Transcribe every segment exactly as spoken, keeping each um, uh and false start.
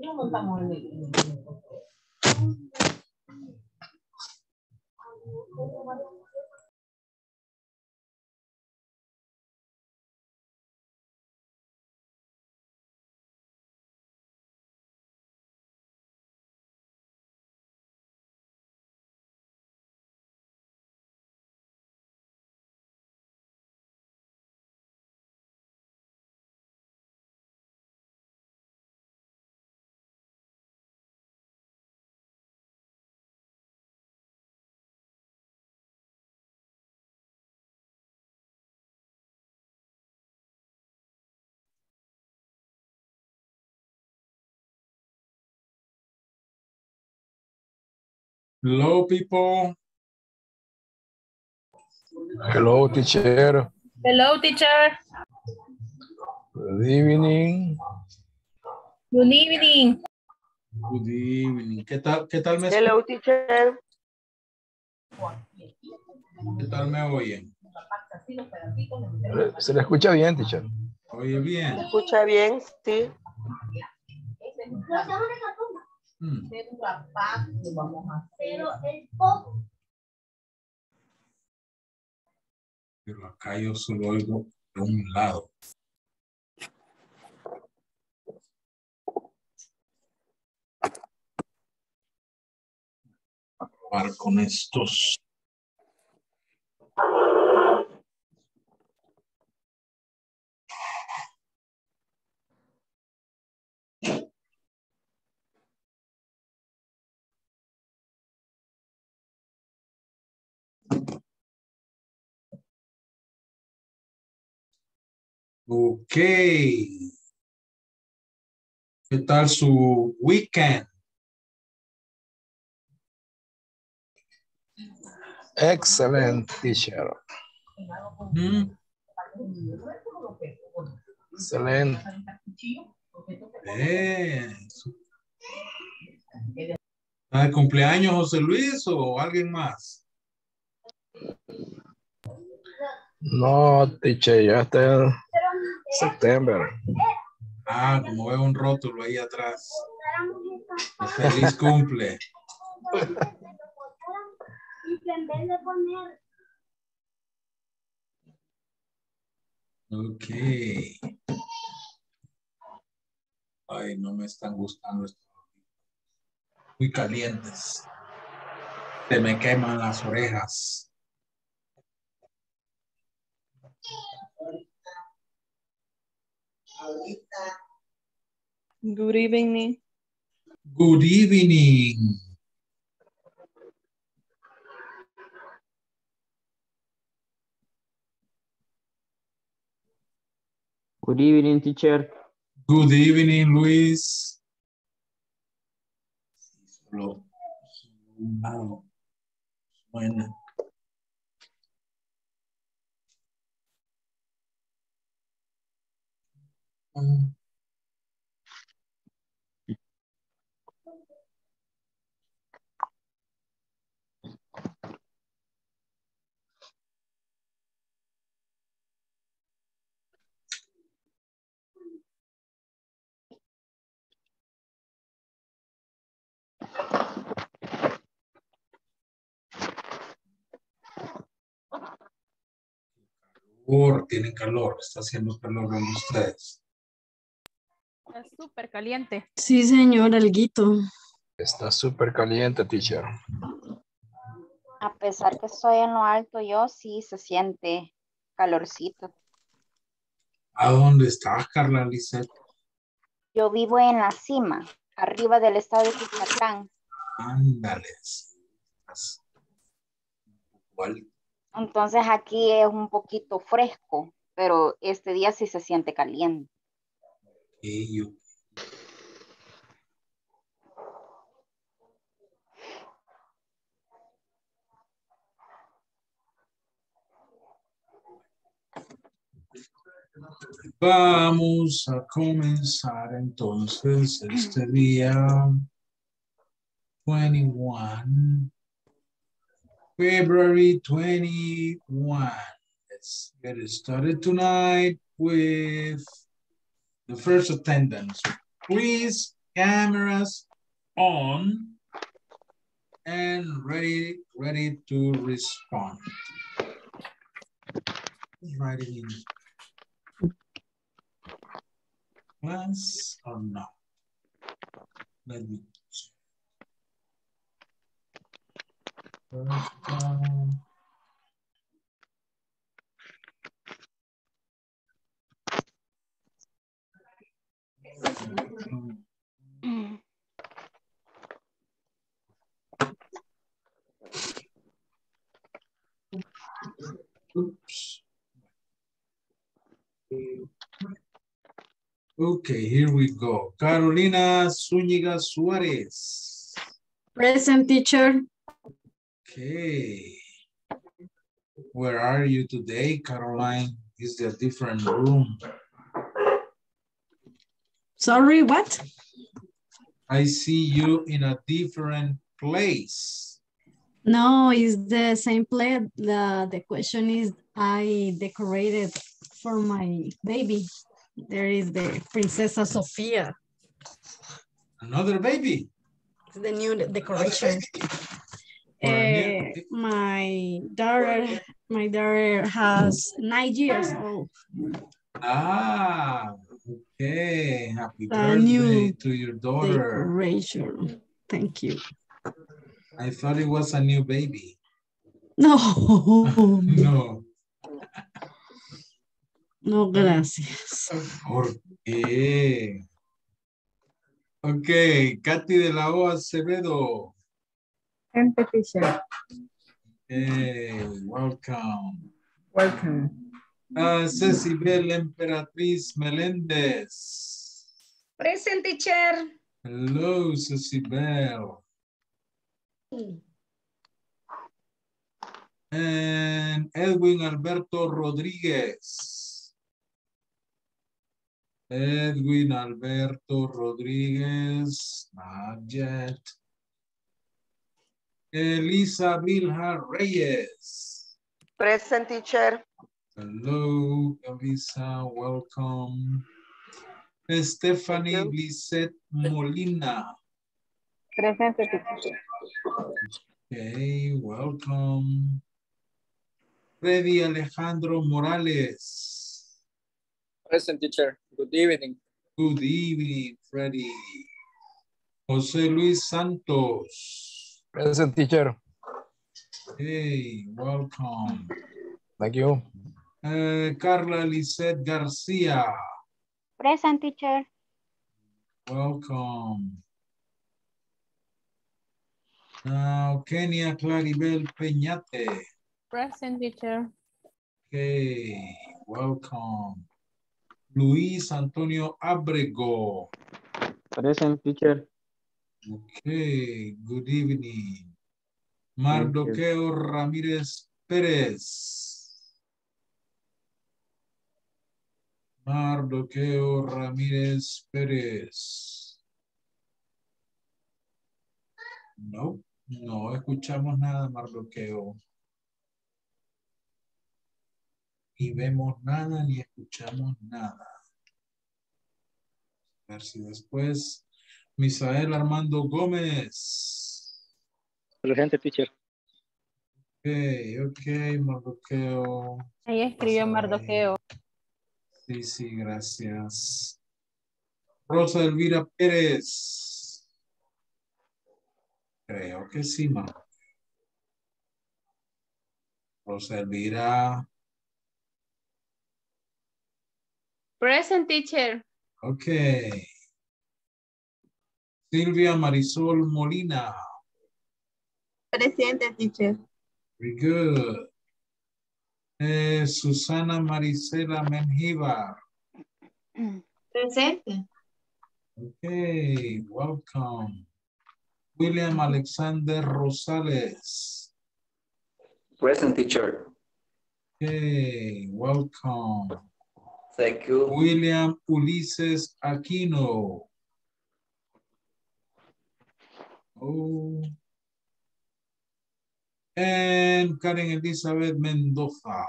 No montamos el vehículo. Hello, people. Hello, teacher. Hello, teacher. Good evening. Good evening. Good evening. ¿Qué tal, qué tal me escuchan? Hello, teacher. ¿Qué tal me oyen? Se le escucha bien, teacher. Oye bien. Se escucha bien, sí. Hmm. Pero acá yo solo oigo de un lado. Acabar con estos. Ok. ¿Qué tal su weekend? Excellent, teacher. Mm-hmm. Excelente. Eh. ¿Está de cumpleaños José Luis o alguien más? No, teacher, ya está septiembre. Ah, como veo un rótulo ahí atrás. Feliz cumple. Ok. Ay, no me están gustando estos. Muy calientes. Se me queman las orejas. Good evening. Good evening. Good evening, teacher. Good evening, Luis. Solo un lado suena. Por, tienen calor, está haciendo calor con ustedes. Está súper caliente. Sí, señor, alguito. Está súper caliente, teacher. A pesar que estoy en lo alto, yo sí se siente calorcito. ¿A dónde estás, Carla Lisette? Yo vivo en la cima, arriba del estado de Chichacán. Ándale. Entonces aquí es un poquito fresco, pero este día sí se siente caliente. Ello. Vamos a comenzar entonces este día veintiuno, February twenty-first. Let's get started tonight with the first attendance. Please cameras on and ready, ready to respond. Write it in. Yes or no? Let me check. First one. Mm. Oops. Okay, here we go. Carolina Zúñiga Suárez. Present, teacher. Okay. Where are you today, Caroline? Is there a different room? Sorry, what? I see you in a different place. No, it's the same place. The, the question is, I decorated for my baby. There is the Princesa Sofia. Another baby? It's the new decoration. Uh, my daughter, my daughter has nine years old. Ah, okay. Happy birthday to your daughter. Decoration. Thank you. I thought it was a new baby. No. No. No, gracias. ¿Por qué? Ok, Katy de la O. Acevedo. Hey, welcome. Welcome. Uh, Cecibel Emperatriz Meléndez. Present, teacher. Hello, Cecibel. Mm. And Edwin Alberto Rodríguez. Edwin Alberto Rodríguez. Not yet. Elisa Vilja Reyes. Present, teacher. Hello, Elisa, welcome. Stephanie Lisette Molina. Present. Okay, welcome. Freddy Alejandro Morales. Present, teacher. Good evening. Good evening, Freddy. Jose Luis Santos. Present, teacher. Hey, welcome. Thank you. Uh, Carla Lisette Garcia. Present, teacher. Welcome. Now, Kenia Claribel Peñate. Present, teacher. Okay, welcome. Luis Antonio Abrego. Present, teacher. Okay, good evening. Mardoqueo Ramírez Pérez. Mardoqueo Ramírez Pérez. No, no escuchamos nada, Mardoqueo. Ni vemos nada, ni escuchamos nada. A ver si después. Misael Armando Gómez. Presente, teacher. Ok, ok, Mardoqueo. Ahí escribió Mardoqueo. Sí, sí, gracias. Rosa Elvira Pérez. Creo que sí, ma. Rosa Elvira. Present, teacher. Ok. Silvia Marisol Molina. Presente, teacher. Very good. Eh, Susana Marisela Menjivar. Presente. Okay, welcome. William Alexander Rosales. Present, teacher. Okay, welcome. Thank you. William Ulises Aquino. Oh. And Karen Elizabeth Mendoza.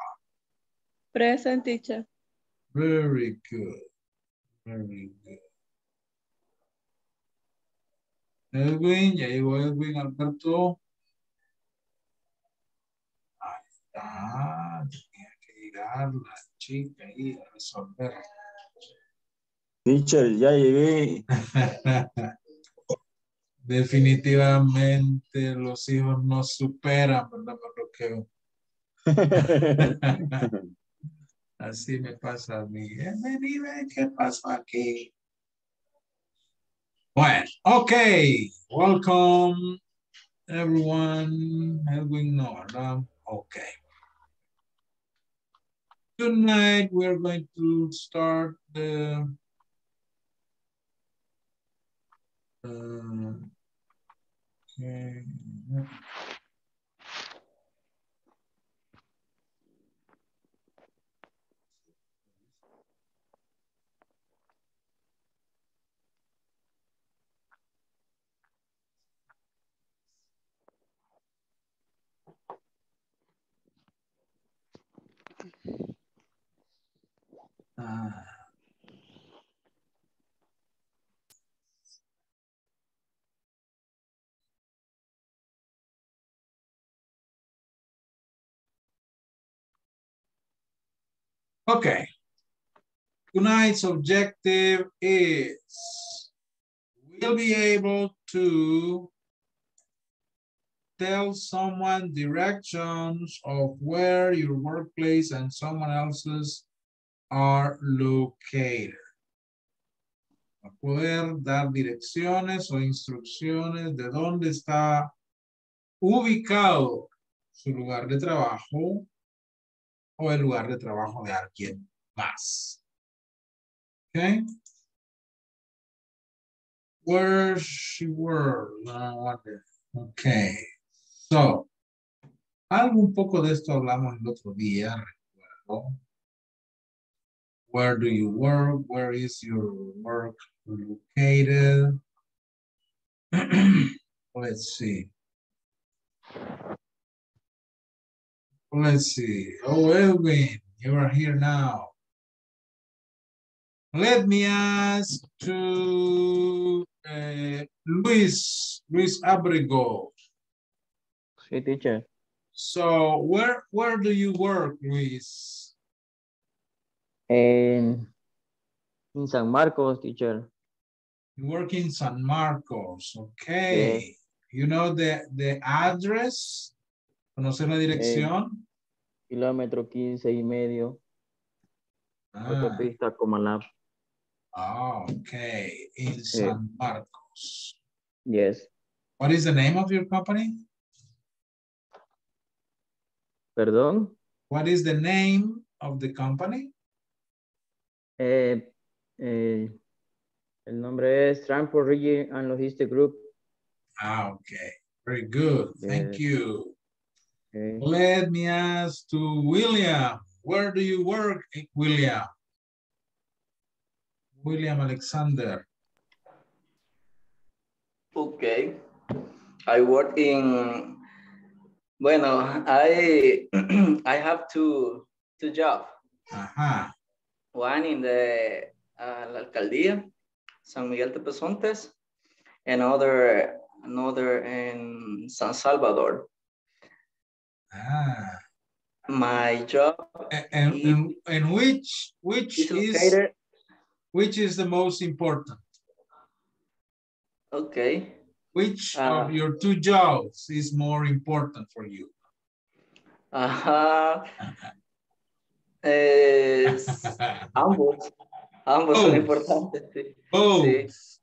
Present, teacher. Very good. Very good. Edwin, ya llegó Edwin Alberto. Ahí está, tenía que llegar la chica ahí a resolver. Teacher, ya llegué. Definitivamente los hijos no superan, ¿verdad? Bloqueo. Así me pasa a mí. Bienvenida, ¿qué pasó aquí? Bueno, ok. Welcome, everyone. Edwin, no, ¿verdad? Ok. Tonight we're going to start the Um, okay. Ah. Okay, tonight's objective is we'll be able to tell someone directions of where your workplace and someone else's are located. A poder dar direcciones o instrucciones de dónde está ubicado su lugar de trabajo o el lugar de trabajo de alguien más. Okay. Where she were. Okay. So, algo un poco de esto hablamos el otro día, recuerdo. Where do you work? Where is your work located? Let's see. Let's see. Oh, Edwin, you are here now. Let me ask to uh, Luis, Luis Abrego. Sí, teacher. So, where where do you work, Luis? In, in San Marcos, teacher. You work in San Marcos, okay. Yes. You know the, the address? ¿Conocer la dirección? Eh, kilómetro quince y medio. Ah. Autopista Comalapa. Ah, oh, okay. In San eh. Marcos. Yes. What is the name of your company? Perdón. What is the name of the company? Eh, eh, el nombre es Transport Region and Logistics Group. Ah, okay. Very good. Thank yes. you. Okay. Let me ask to William. Where do you work, William? William Alexander. Okay. I work in, bueno, I I have two, two jobs. Ajá. One in the uh, la alcaldía, San Miguel de Pesantes, and another, another in San Salvador. Ah. My job. And, is, and, and which which is, is which is the most important? Okay. Which uh, of your two jobs is more important for you? Uh-huh. eh, ambos. Ambos Both. son importantes. Both sí.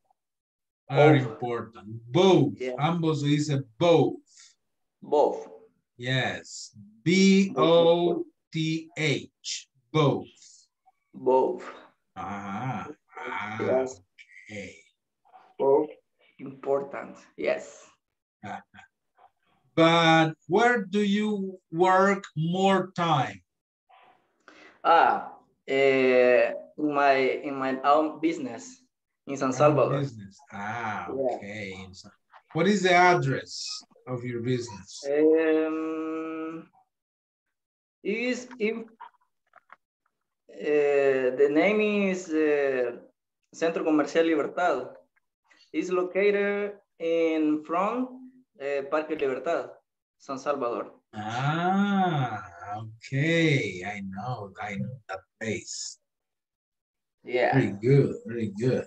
are Both. important. Both. Yeah. Ambos se dice both. Both. Yes, B O T H, both. Both. Ah, yes. Okay. Both important, yes. But where do you work more time? Ah, eh, in my in my own business in San Salvador. Business. Ah, okay. Yeah. What is the address of your business? Um, is in, uh, the name is uh, Centro Comercial Libertad. It's located and from uh, Parque Libertad, San Salvador. Ah, okay. I know, I know that place. Yeah. Very good, very good.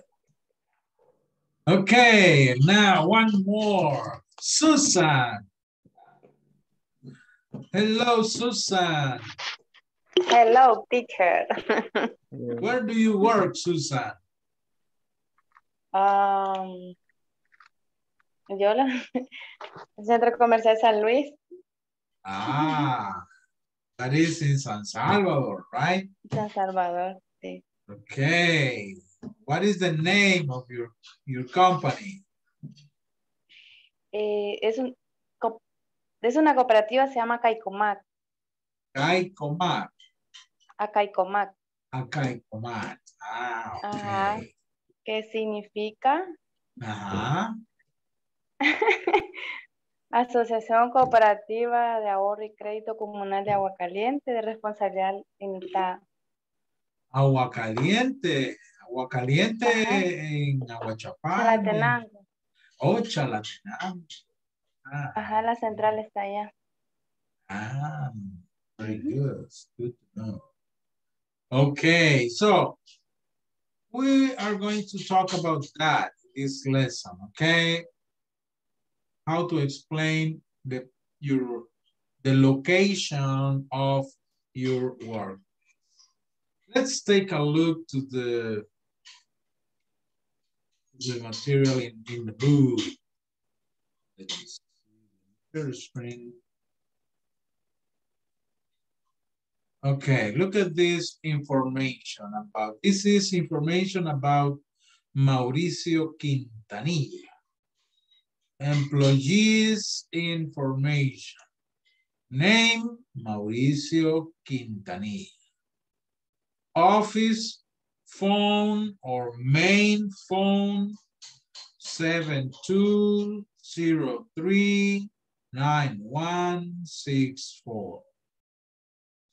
Okay, now one more. Susan. Hello, Susan. Hello, teacher. Where do you work, Susan? Um, yo lo... Centro Comercial San Luis. Ah, that is in San Salvador, right? San Salvador, sí. Okay. What is the name of your, your company? Eh, es, un, es una cooperativa, se llama Acaicomac. Acaicomac. Acaicomac. Acaicomac. Ah, okay. Ajá. ¿Qué significa? Ajá. Asociación Cooperativa de Ahorro y Crédito Comunal de Aguacaliente de Responsabilidad Limitada. Aguacaliente. Aguacaliente en Aguachapán. Chalatenango. Oh, Chalatenango. Ah. Ajá, la central está allá. Ah, very good. Good to know. Okay, so we are going to talk about that in this lesson, okay? How to explain the your the location of your work. Let's take a look to the the material in, in the book. Let's see screen. Okay, look at this information about this is information about Mauricio Quintanilla. Employees information. Name, Mauricio Quintanilla. Office, phone or main phone, seven two zero three, nine one six four.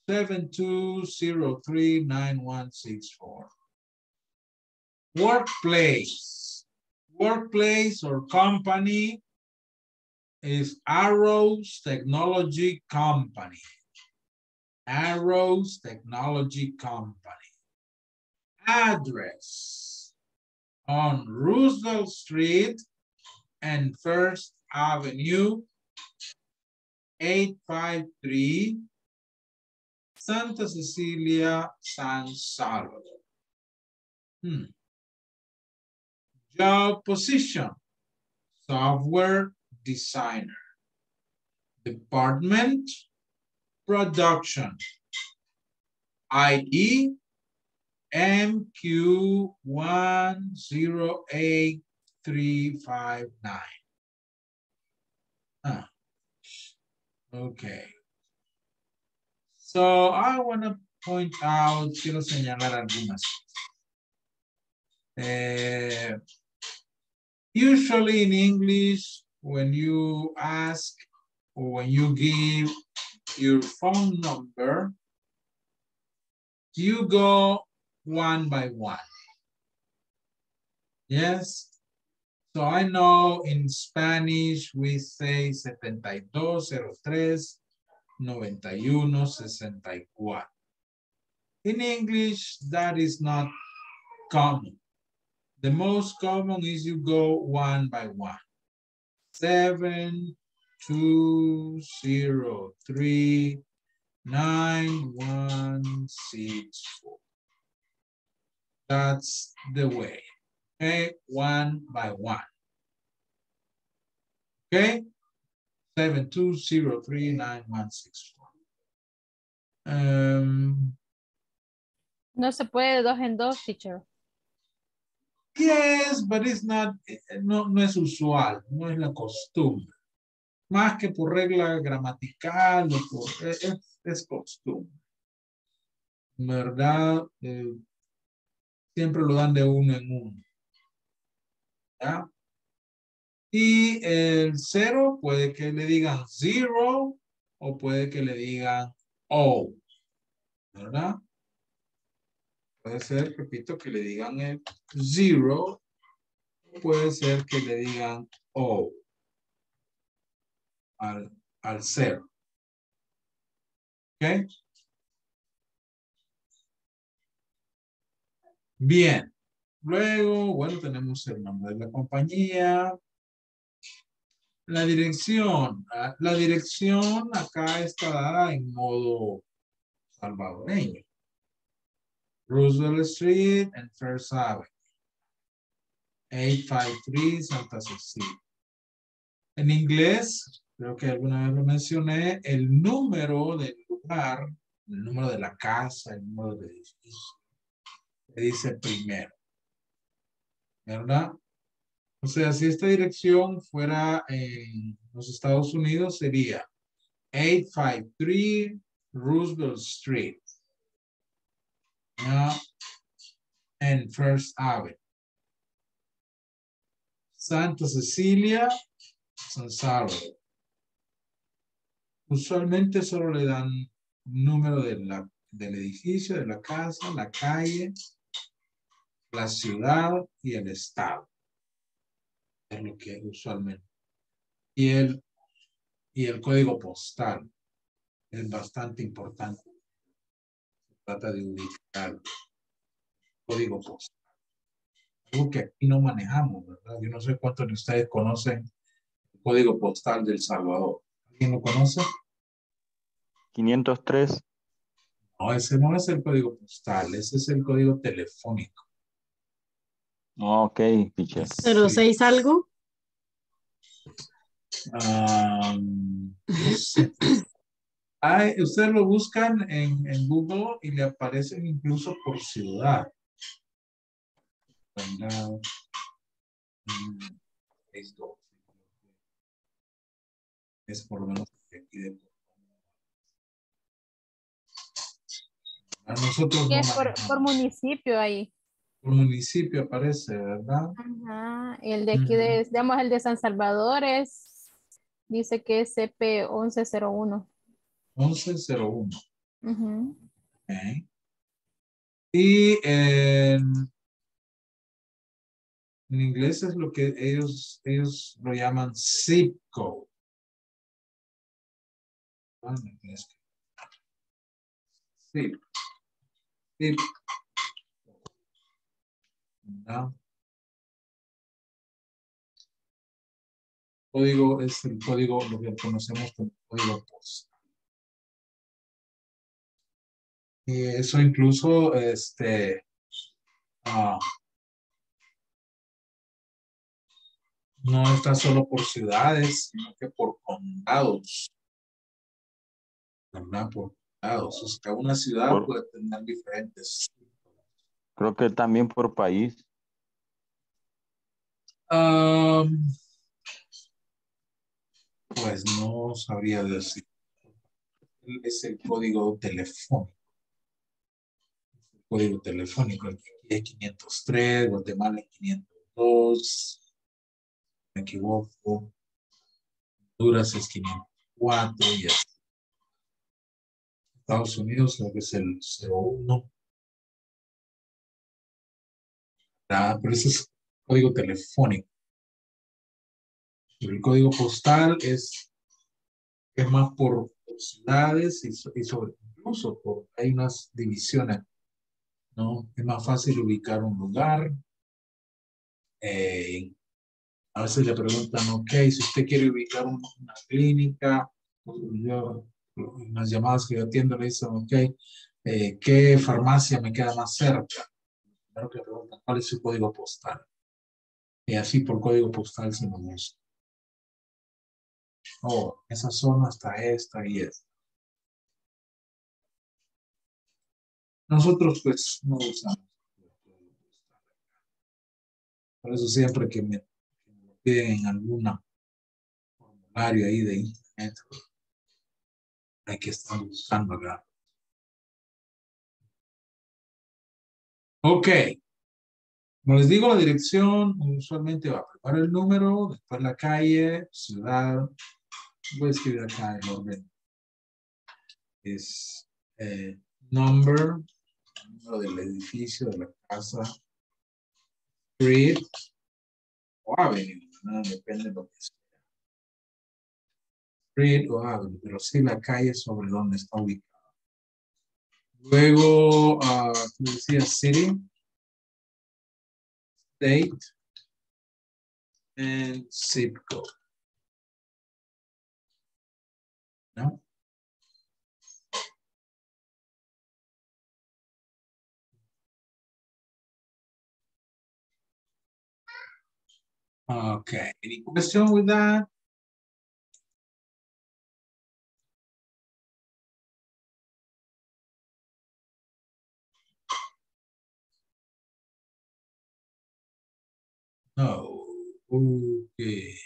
seven two zero three, nine one six four. Workplace. Workplace or company is Arrows Technology Company. Arrows Technology Company. Address on Roosevelt Street and First Avenue, eight five three, Santa Cecilia, San Salvador. Hmm. Job position, software designer. Department, production. I D, M Q one zero eight three five nine. Ah, okay. So I want to point out, quiero señalar algunas. Uh, usually in English, when you ask or when you give your phone number, you go one by one. Yes? So I know in Spanish we say seven two zero three, nine one six four. In English, that is not common. The most common is you go one by one. seven two zero three, nine one six four. That's the way. Okay, one by one. Okay, seven two zero three nine one six four. Um, no se puede dos en dos, teacher. Yes, but it's not. No, no es usual. No es la costumbre. Más que por regla gramatical, por, es, es costumbre. ¿Verdad? Eh, siempre lo dan de uno en uno. ¿Ya? Y el cero puede que le digan zero o puede que le digan O. ¿Verdad? Puede ser, repito, que le digan el zero puede ser que le digan O al, al ser. ¿Ok? Bien. Luego, bueno, tenemos el nombre de la compañía. La dirección. La dirección acá está dada en modo salvadoreño. Roosevelt Street and First Avenue. eight five three Santa Cecilia. En inglés, creo que alguna vez lo mencioné, el número del lugar, el número de la casa, el número del edificio, le dice primero. ¿Verdad? O sea, si esta dirección fuera en los Estados Unidos, sería eight five three Roosevelt Street. ¿Ya? And First Avenue. Santa Cecilia, San Salvador. Usualmente solo le dan un número de la, del edificio, de la casa, la calle, la ciudad y el estado. Es lo que es usualmente. Y el, y el código postal es bastante importante. Se trata de ubicar el código postal. Algo que aquí no manejamos, ¿verdad? Yo no sé cuántos de ustedes conocen el código postal de El Salvador. ¿Alguien lo conoce? quinientos tres. No, ese no es el código postal, ese es el código telefónico. Ok, teacher. ¿cero seis algo? Um, hay, ustedes lo buscan en, en Google y le aparecen incluso por ciudad. Es por lo menos que aquí de a nosotros no por, por municipio ahí. Por municipio aparece, ¿verdad? Ajá. El de aquí de, uh-huh. digamos, el de San Salvador es, dice que es C P once cero uno. once cero uno. Uh-huh. Okay. Y eh, en inglés es lo que ellos, ellos lo llaman zip code. Ah, en inglés. Zip. Zip. ¿No? Código es el código, lo que conocemos como código postal. Y eso incluso, este, ah, no está solo por ciudades, sino que por condados. ¿Verdad? Por condados. O sea, una ciudad por... puede tener diferentes. Creo que también por país. Um, pues no sabría decir. Es el código telefónico. El código telefónico. Aquí es quinientos tres, Guatemala es quinientos dos. Me equivoco. Honduras es quinientos cuatro y así. Estados Unidos creo que es el cero uno. Ah, pero ese es código telefónico. El código postal es, es más por ciudades y, y sobre, incluso por, hay unas divisiones, ¿no? Es más fácil ubicar un lugar. Eh, a veces le preguntan, ok, si usted quiere ubicar un, una clínica, pues yo, unas llamadas que yo atiendo le dicen, ok, eh, ¿qué farmacia me queda más cerca? Que preguntan cuál es su código postal. Y así por código postal se nos dice. Oh, esa zona está esta y esta. Nosotros pues no usamos. Por eso siempre que me piden en algún formulario ahí de internet, hay que estar buscando acá. Ok, como les digo, la dirección usualmente va a preparar el número, después la calle, ciudad. Voy a escribir acá el orden. Es eh, number, número del edificio, de la casa, street, o avenue, ¿no? Depende de lo que sea. Street o avenue, pero sí la calle sobre donde está ubicada. Luego, uh, ¿tú decías city? State and zip code. ¿No? Okay, any question with that? No, okay.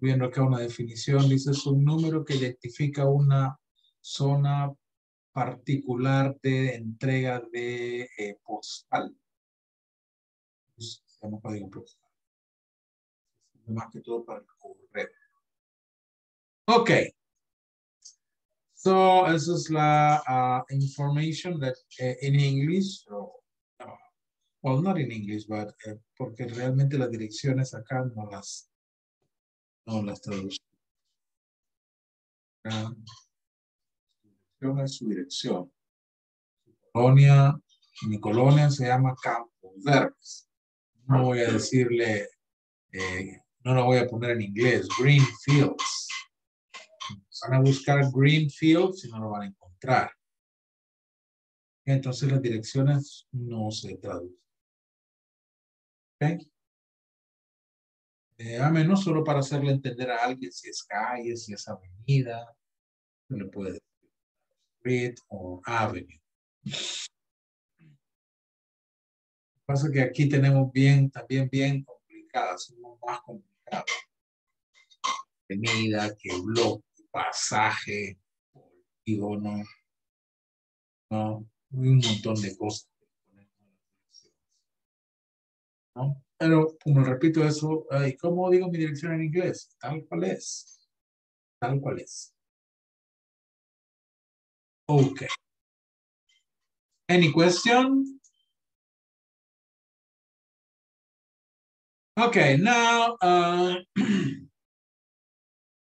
Viendo acá una definición, dice es un número que identifica una zona particular de entrega de eh, postal. Se llama código postal. Más que todo para el correo. Ok. So, esa es la uh, information that uh, in English, or, uh, well, not in English, but uh, porque realmente las direcciones acá no las, no las traducen. Uh, es su dirección. Colonia, mi colonia se llama Campos Verdes. No voy a decirle, eh, no lo voy a poner en inglés, Greenfields. Van a buscar Greenfields y no lo van a encontrar. Entonces las direcciones no se traducen. ¿Okay? Eh, a menos solo para hacerle entender a alguien si es calle, si es avenida, no le puede decir street o avenue. Lo que pasa es que aquí tenemos bien, también bien complicadas, somos más complicadas. Avenida, que bloque, pasaje, polígono, ¿no? Un montón de cosas. ¿No? Pero, como repito eso, ¿y cómo digo mi dirección en inglés? Tal cual es. Tal cual es. Ok. Any question? Okay, now uh,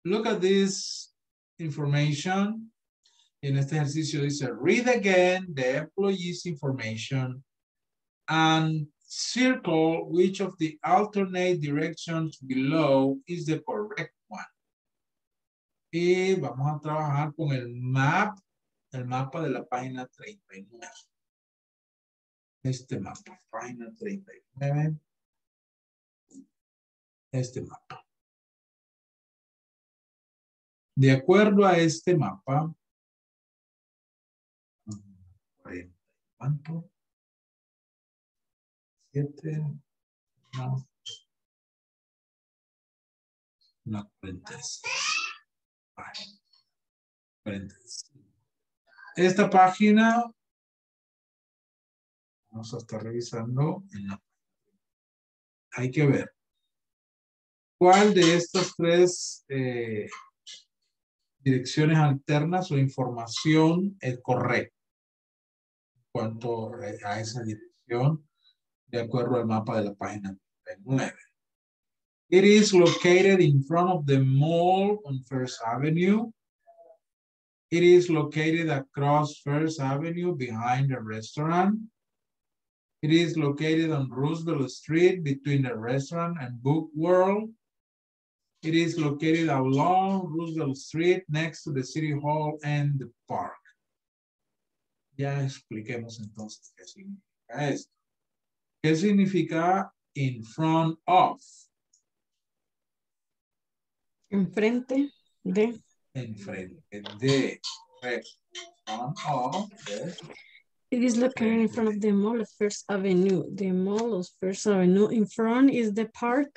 look at this information. En este ejercicio dice, read again the employee's information and circle which of the alternate directions below is the correct one. Y vamos a trabajar con el map. El mapa de la página treinta y nueve. Este mapa, página treinta y nueve. Este mapa. De acuerdo a este mapa, ¿cuánto? siete, no. No, cuarenta y cinco. Vale. cuarenta y cinco. Esta página, vamos a estar revisando, en la, hay que ver cuál de estas tres eh, direcciones alternas o información es correcta en cuanto a esa dirección de acuerdo al mapa de la página treinta y nueve. It is located in front of the mall on First Avenue. It is located across First Avenue behind the restaurant. It is located on Roosevelt Street between the restaurant and Book World. It is located along Roosevelt Street next to the City Hall and the park. Ya expliquemos entonces qué significa esto. ¿Qué significa in front of? Enfrente de... Enfrente de, oh, yes. It is located in front of the mall of First Avenue. The mall of First Avenue. In front is the park.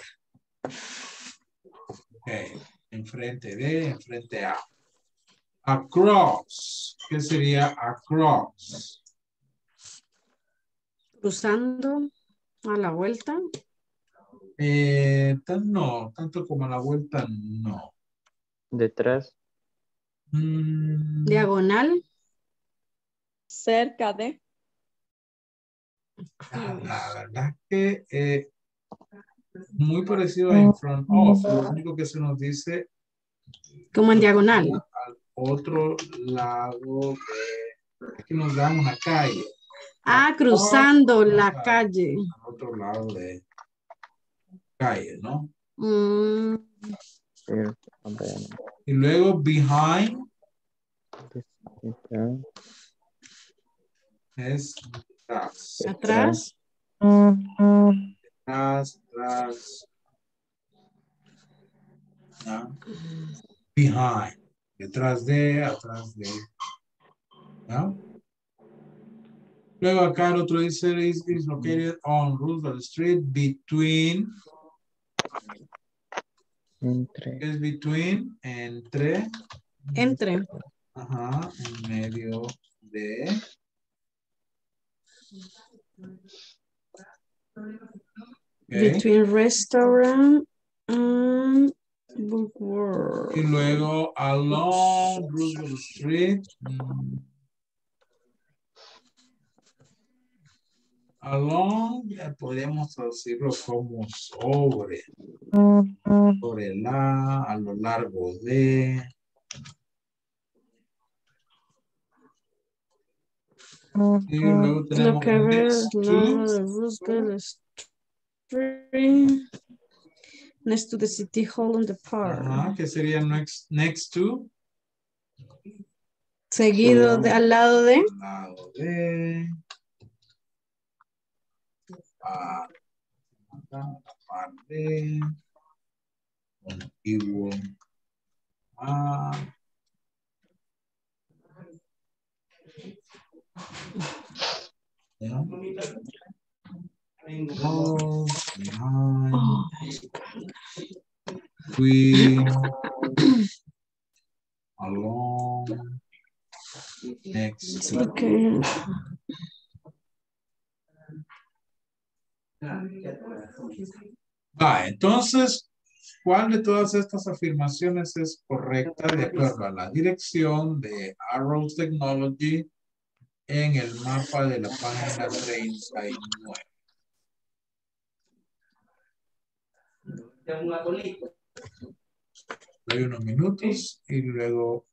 Okay. Enfrente de, enfrente a. Across. ¿Qué sería across? Cruzando a la vuelta. Eh, tan, no, tanto como a la vuelta, no. Detrás. Mm. Diagonal. Cerca de. La, la verdad que eh, muy parecido a in front of, lo único que se nos dice como en diagonal al otro lado de, es que nos dan una calle. Ah, la cruzando otra, la calle. Al otro lado de calle, ¿no? Mm. Y luego behind es atrás. Atrás. Atrás, atrás. ¿Ah? Behind. Detrás de, atrás de. ¿Ah? Luego acá el otro dice is, is located on Roosevelt Street between. Entre. Es between, entre. Entre. Ajá, en medio de. Okay. Between restaurant and bookworm. Y luego along Roosevelt Street. Along, podríamos traducirlo como sobre. Sobre la, a lo largo de. Y luego tenemos lo que ves, no, de Roosevelt Street, next to the City Hall and the Park. Ajá, que sería next, next to. Seguido de, al lado de. Al lado de. Par, par de. Contiguo. Ah. Yeah. Oh, oh. We along next okay. Va, entonces, ¿cuál de todas estas afirmaciones es correcta de acuerdo a la dirección de Arrows Technology en el mapa de la página treinta y nueve? Doy unos minutos y luego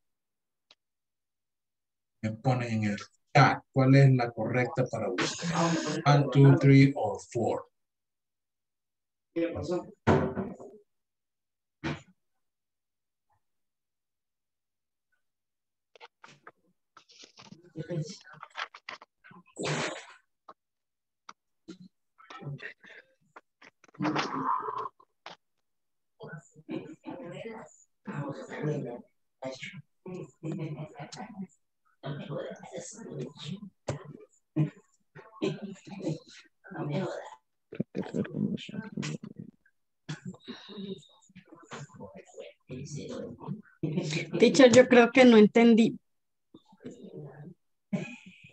me ponen en el chat cuál es la correcta para usted. One, two, three, or four. ¿Qué pasó? Teacher, yo creo que no entendí.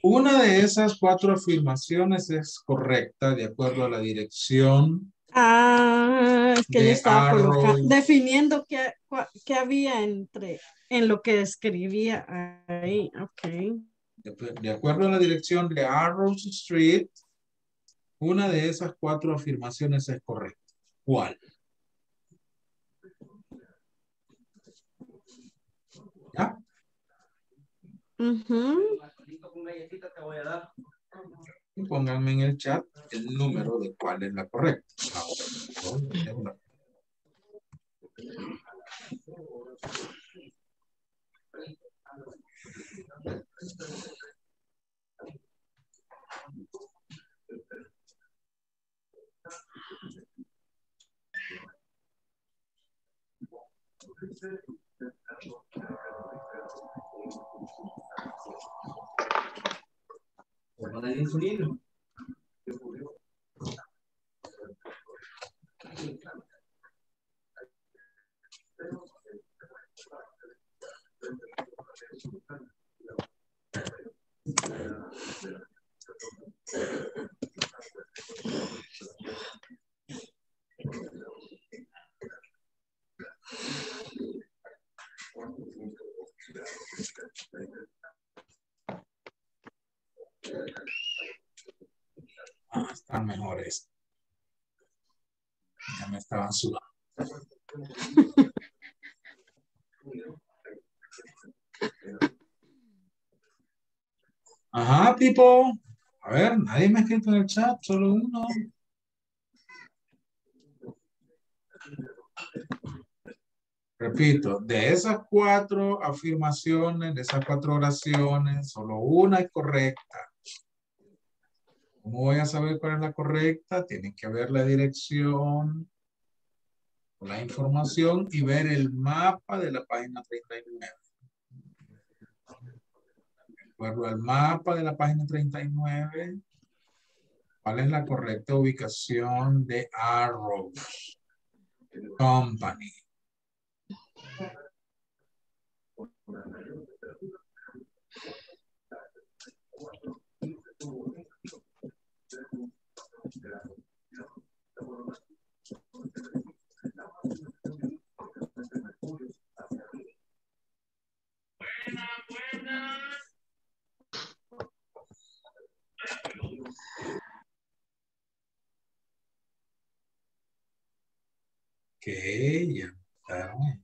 Una de esas cuatro afirmaciones es correcta de acuerdo a la dirección. Ah, es que yo estaba colocando, definiendo qué, qué había entre, en lo que escribía ahí. Ok. De, de acuerdo a la dirección de Arrows Street, una de esas cuatro afirmaciones es correcta. ¿Cuál? ¿Ya? Uh-huh. Te voy a dar. Pónganme en el chat el número de cuál es la correcta. Ahora, están mejores. Ya me estaban sudando. Ajá, tipo. A ver, nadie me ha escrito en el chat, solo uno. Repito, de esas cuatro afirmaciones, de esas cuatro oraciones, solo una es correcta. ¿Cómo voy a saber cuál es la correcta? Tienen que ver la dirección, la información y ver el mapa de la página treinta y nueve. De acuerdo al mapa de la página treinta y nueve, ¿cuál es la correcta ubicación de Arrows Company? Buena, buena. Okay, ya está. Bien.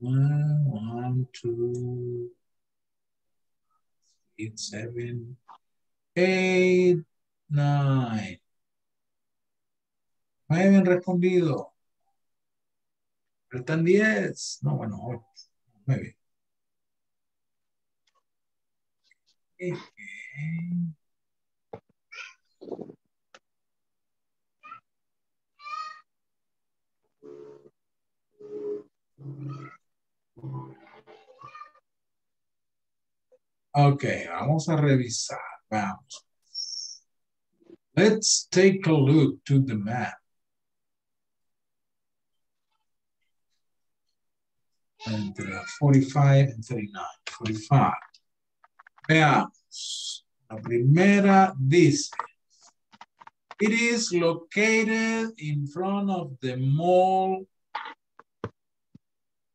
One, one, two, eight, seven, eight, nine. Nueve han respondido. Faltan diez. No, bueno, ocho, nueve. Okay. Ok, vamos a revisar. Vamos. Let's take a look to the map. And uh, forty-five and thirty-nine. forty-five. Veamos. La primera dice, it is located in front of the mall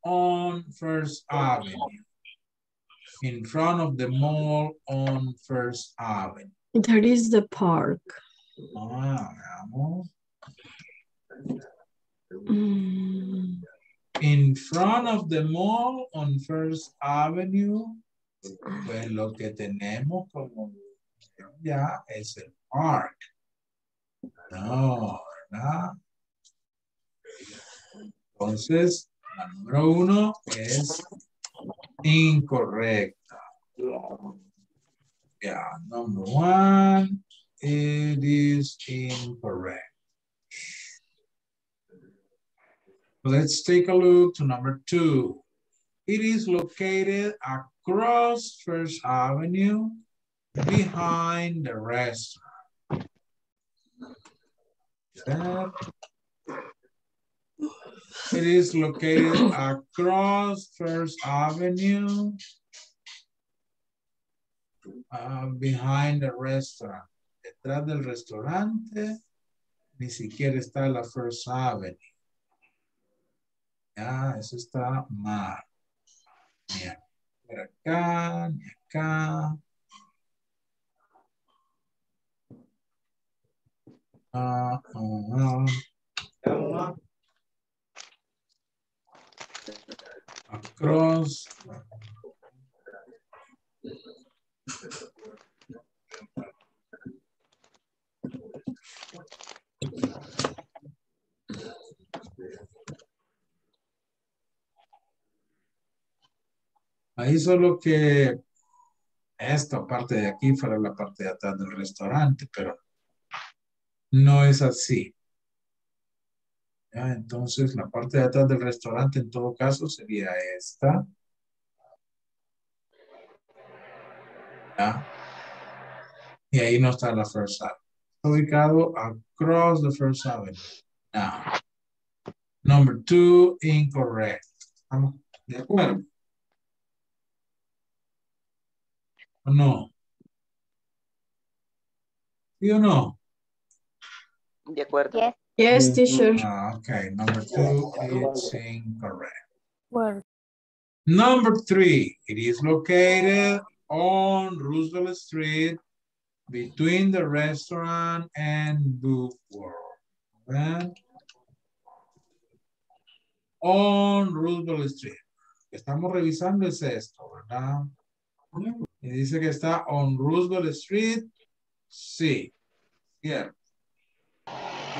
on First Avenue. In front of the mall on First Avenue. There is the park. Ah, veamos. Mm. In front of the mall on First Avenue. Pues lo que tenemos como ya es el park. No, ¿verdad? Entonces, la número uno es incorrecta. Yeah, number one, it is incorrect. Let's take a look to number two. It is located across First Avenue behind the restaurant. That. It is located across First Avenue uh, behind the restaurant. Detrás del restaurante, ni siquiera está la First Avenue. Ya, eso está mal. Ni acá, ni acá. Uh, uh, uh. Across. Ahí solo que esta parte de aquí fuera la parte de atrás del restaurante, pero no es así. Ah, entonces la parte de atrás del restaurante en todo caso sería esta. Ah. Y ahí no está la First Avenue. Está ubicado across the First Avenue. Now, number two, incorrect. ¿Estamos de acuerdo? ¿O no? ¿Sí o no? De acuerdo. Yes. Yes, teacher. Ah, okay, number two, it's incorrect. Where? Number three, it is located on Roosevelt Street between the restaurant and Book World. Okay. On Roosevelt Street. Estamos revisando es esto, ¿verdad? Y dice que está on Roosevelt Street. Sí, cierto.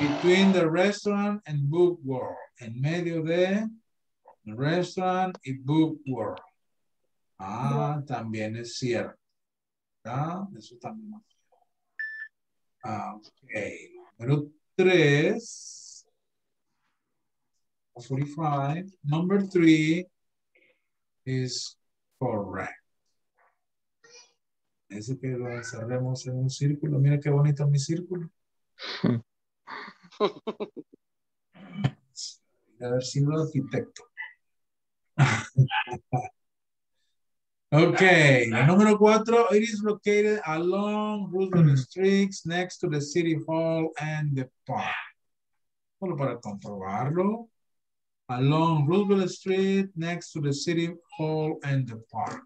Between the restaurant and Book World. En medio de restaurant y Book World. Ah, también es cierto. ¿Ah? Eso también. Ah, ok. Número tres. forty-five. Number three is correct. Ese que lo encerremos en un círculo. Mira qué bonito mi círculo. De haber sido arquitecto. Ok, la número cuatro. It is located along Roosevelt Street next to the City Hall and the Park. Solo para comprobarlo. Along Roosevelt Street next to the City Hall and the Park.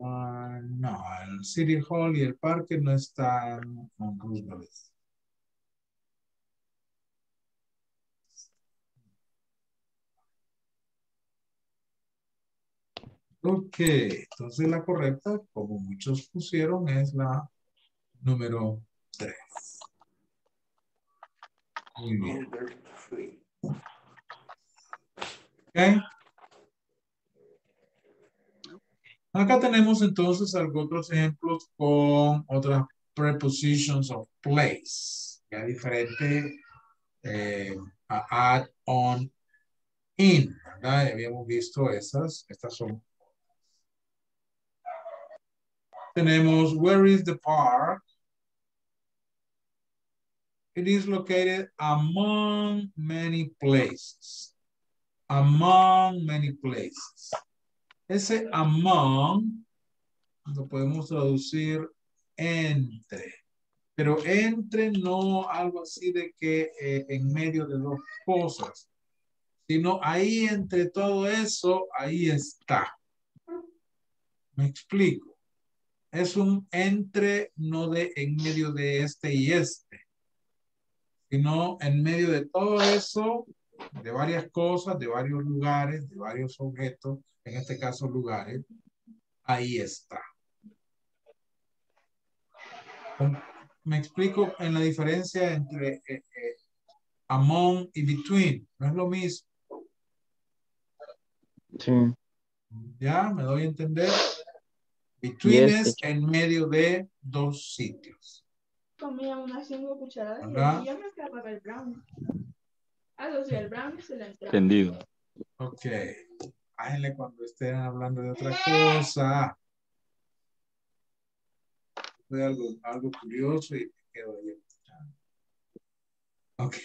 Uh, no, el City Hall y el parque no están en Roosevelt. Ok, entonces la correcta, como muchos pusieron, es la número tres. Muy bien. Ok. Acá tenemos entonces algunos ejemplos con otras prepositions of place. Ya diferente eh, a add, on, in, ¿verdad? Ya habíamos visto esas. Estas son. Tenemos, where is the park? It is located among many places. Among many places. Ese among lo podemos traducir entre, pero entre no algo así de que eh, en medio de dos cosas, sino ahí entre todo eso, ahí está. Me explico. Es un entre, no de en medio de este y este, sino en medio de todo eso, de varias cosas, de varios lugares, de varios objetos, en este caso lugares, ahí está. Me explico en la diferencia entre eh, eh, among y between, no es lo mismo. Sí. ¿Ya? ¿Me doy a entender? Between yes, es en medio de dos sitios. Comía unas cinco cucharadas y yo me quedaba para el brownie. Ah, o sea, el brownie se la entraba. Entendido. Ok. Háganle cuando estén hablando de otra cosa. Fue algo, algo curioso y me quedo ahí escuchando. Ok.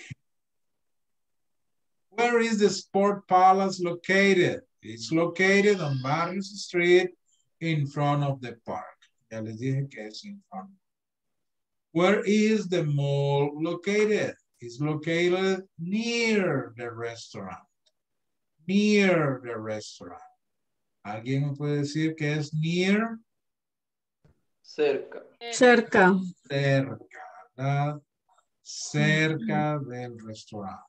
Where is the Sport Palace located? It's located on Barrios Street in front of the park. Ya les dije que es in front. Where is the mall located? It's located near the restaurant. Near the restaurant. ¿Alguien me puede decir que es near? Cerca. Cerca. Cerca, ¿verdad? Cerca del restaurante.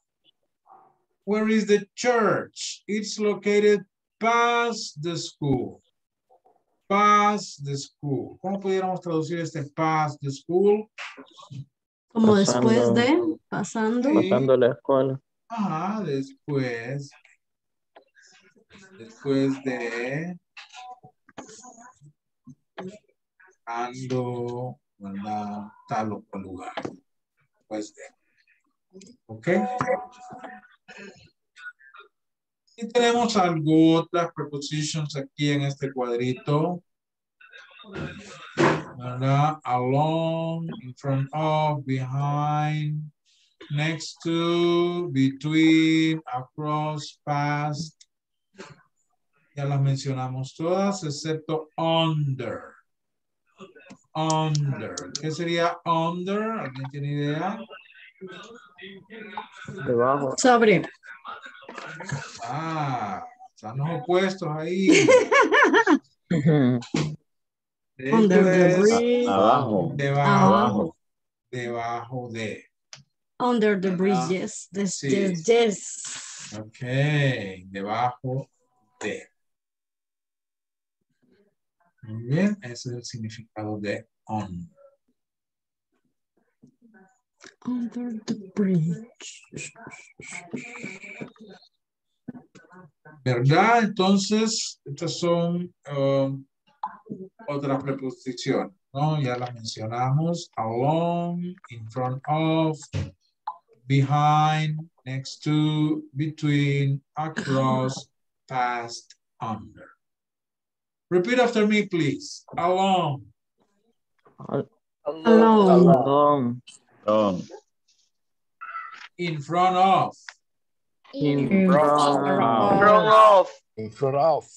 Where is the church? It's located past the school. Past the school. ¿Cómo pudiéramos traducir este past the school? Como pasando, después de, pasando. Sí. Pasando la escuela. Ajá, después. Después de ando, ¿verdad? Tal o cual lugar. Después de. ¿Ok? Y tenemos algo, otras prepositions aquí en este cuadrito. ¿Verdad? Along, in front of, behind, next to, between, across, past. Ya las mencionamos todas, excepto under. Under. ¿Qué sería under? ¿Alguien tiene idea? Debajo. Sobre. Ah, están los opuestos ahí. Under the bridge. Abajo. Debajo. Abajo. Debajo de. Under the bridge, yes. Yes, sí. Yes, yes. Ok, debajo de. Muy bien, ese es el significado de on. Under the bridge. ¿Verdad? Entonces, estas son um, otras preposiciones, ¿no? Ya las mencionamos. Along, in front of, behind, next to, between, across, past, under. Repeat after me, please. Along. Along. Along. Along. In front of. In, in front of. In front of.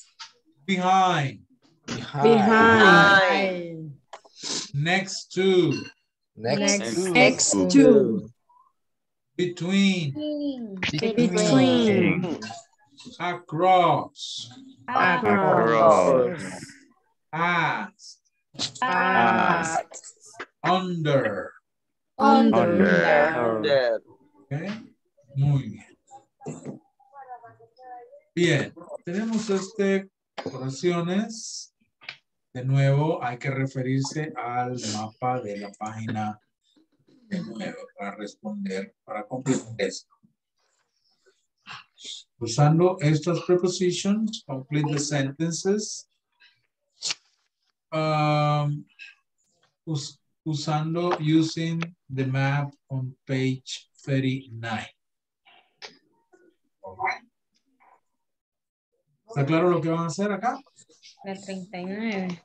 Behind. Behind. Behind. Next to. Next, Next to. Next to. Between. Between. Between. Across. Across. Past. Past. Under. Under. Under. Okay. Muy bien. Bien. Tenemos este oraciones. De nuevo, hay que referirse al mapa de la página de nuevo para responder, para completar esto. Usando estas prepositions, complete the sentences. Um, us, usando, using the map on page thirty-nine. ¿Está claro lo que van a hacer acá? La treinta y nueve.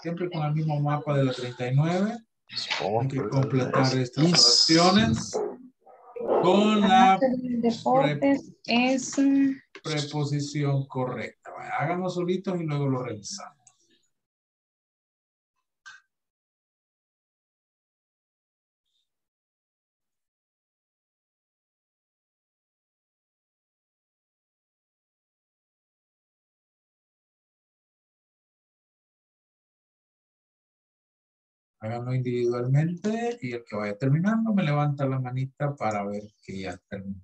Siempre con el mismo mapa de la treinta y nueve. Hay que completar estas oraciones. Con la pre, es... preposición correcta. Bueno, háganlo solitos y luego lo revisamos. Háganlo individualmente y el que vaya terminando me levanta la manita para ver que ya terminó.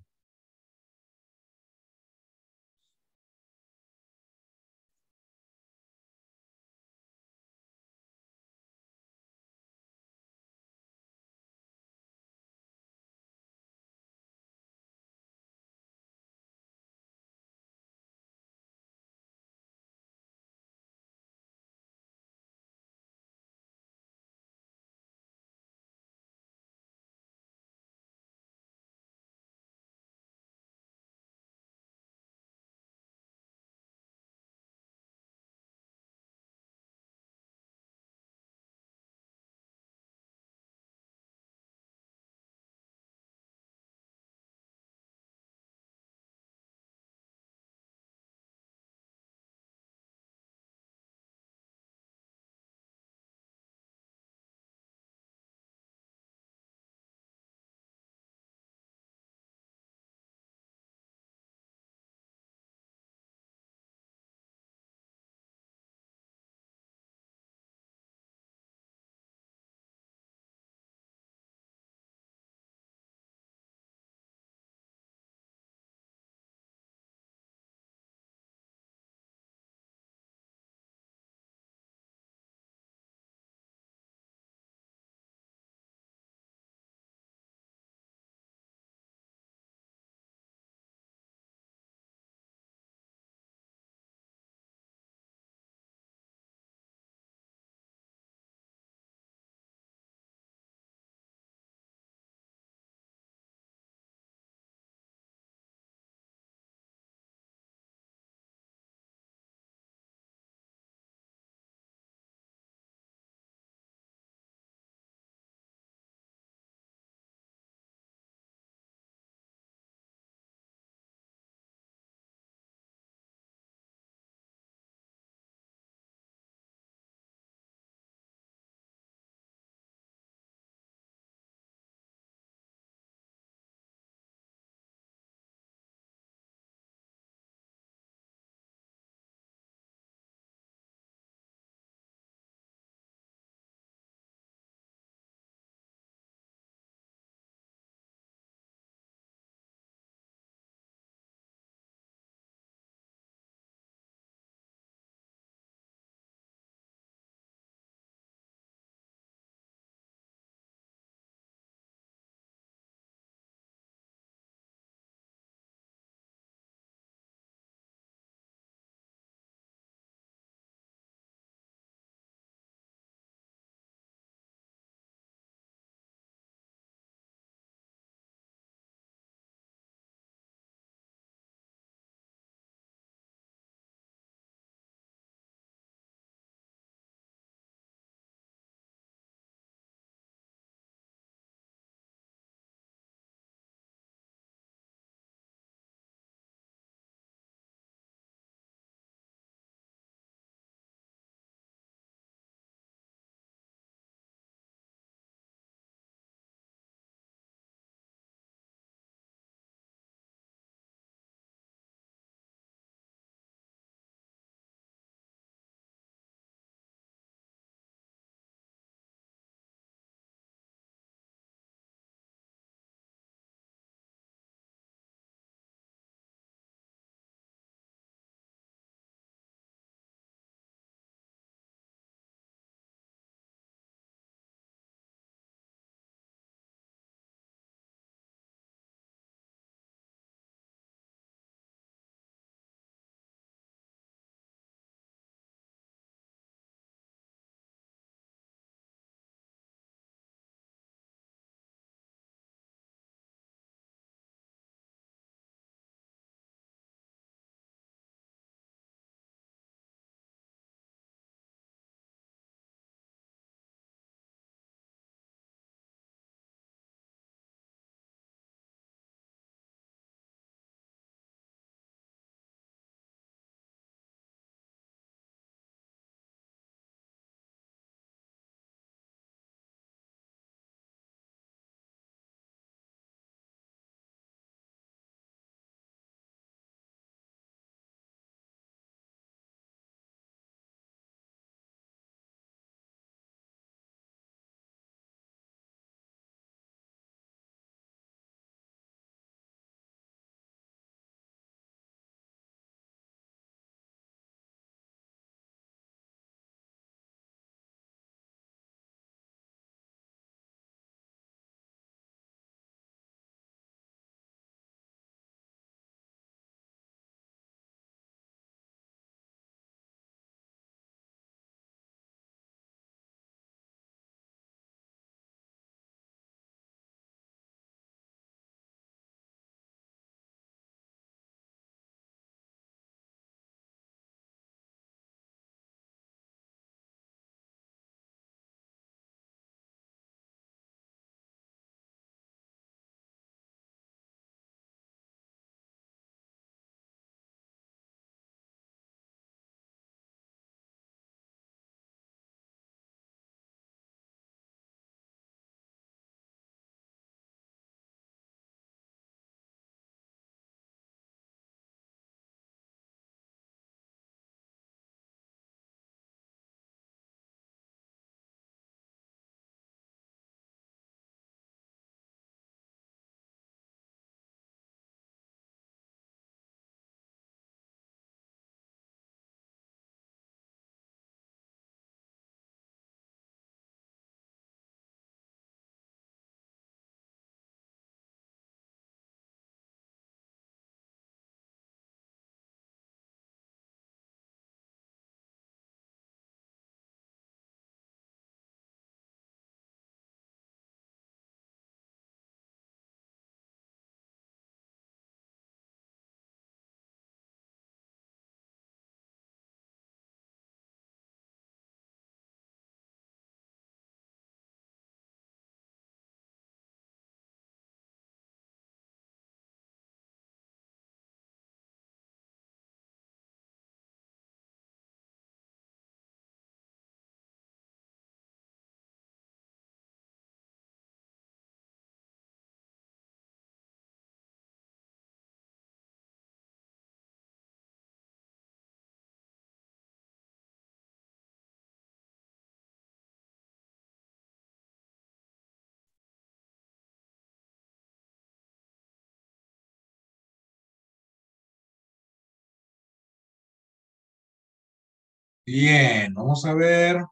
Bien, vamos a ver.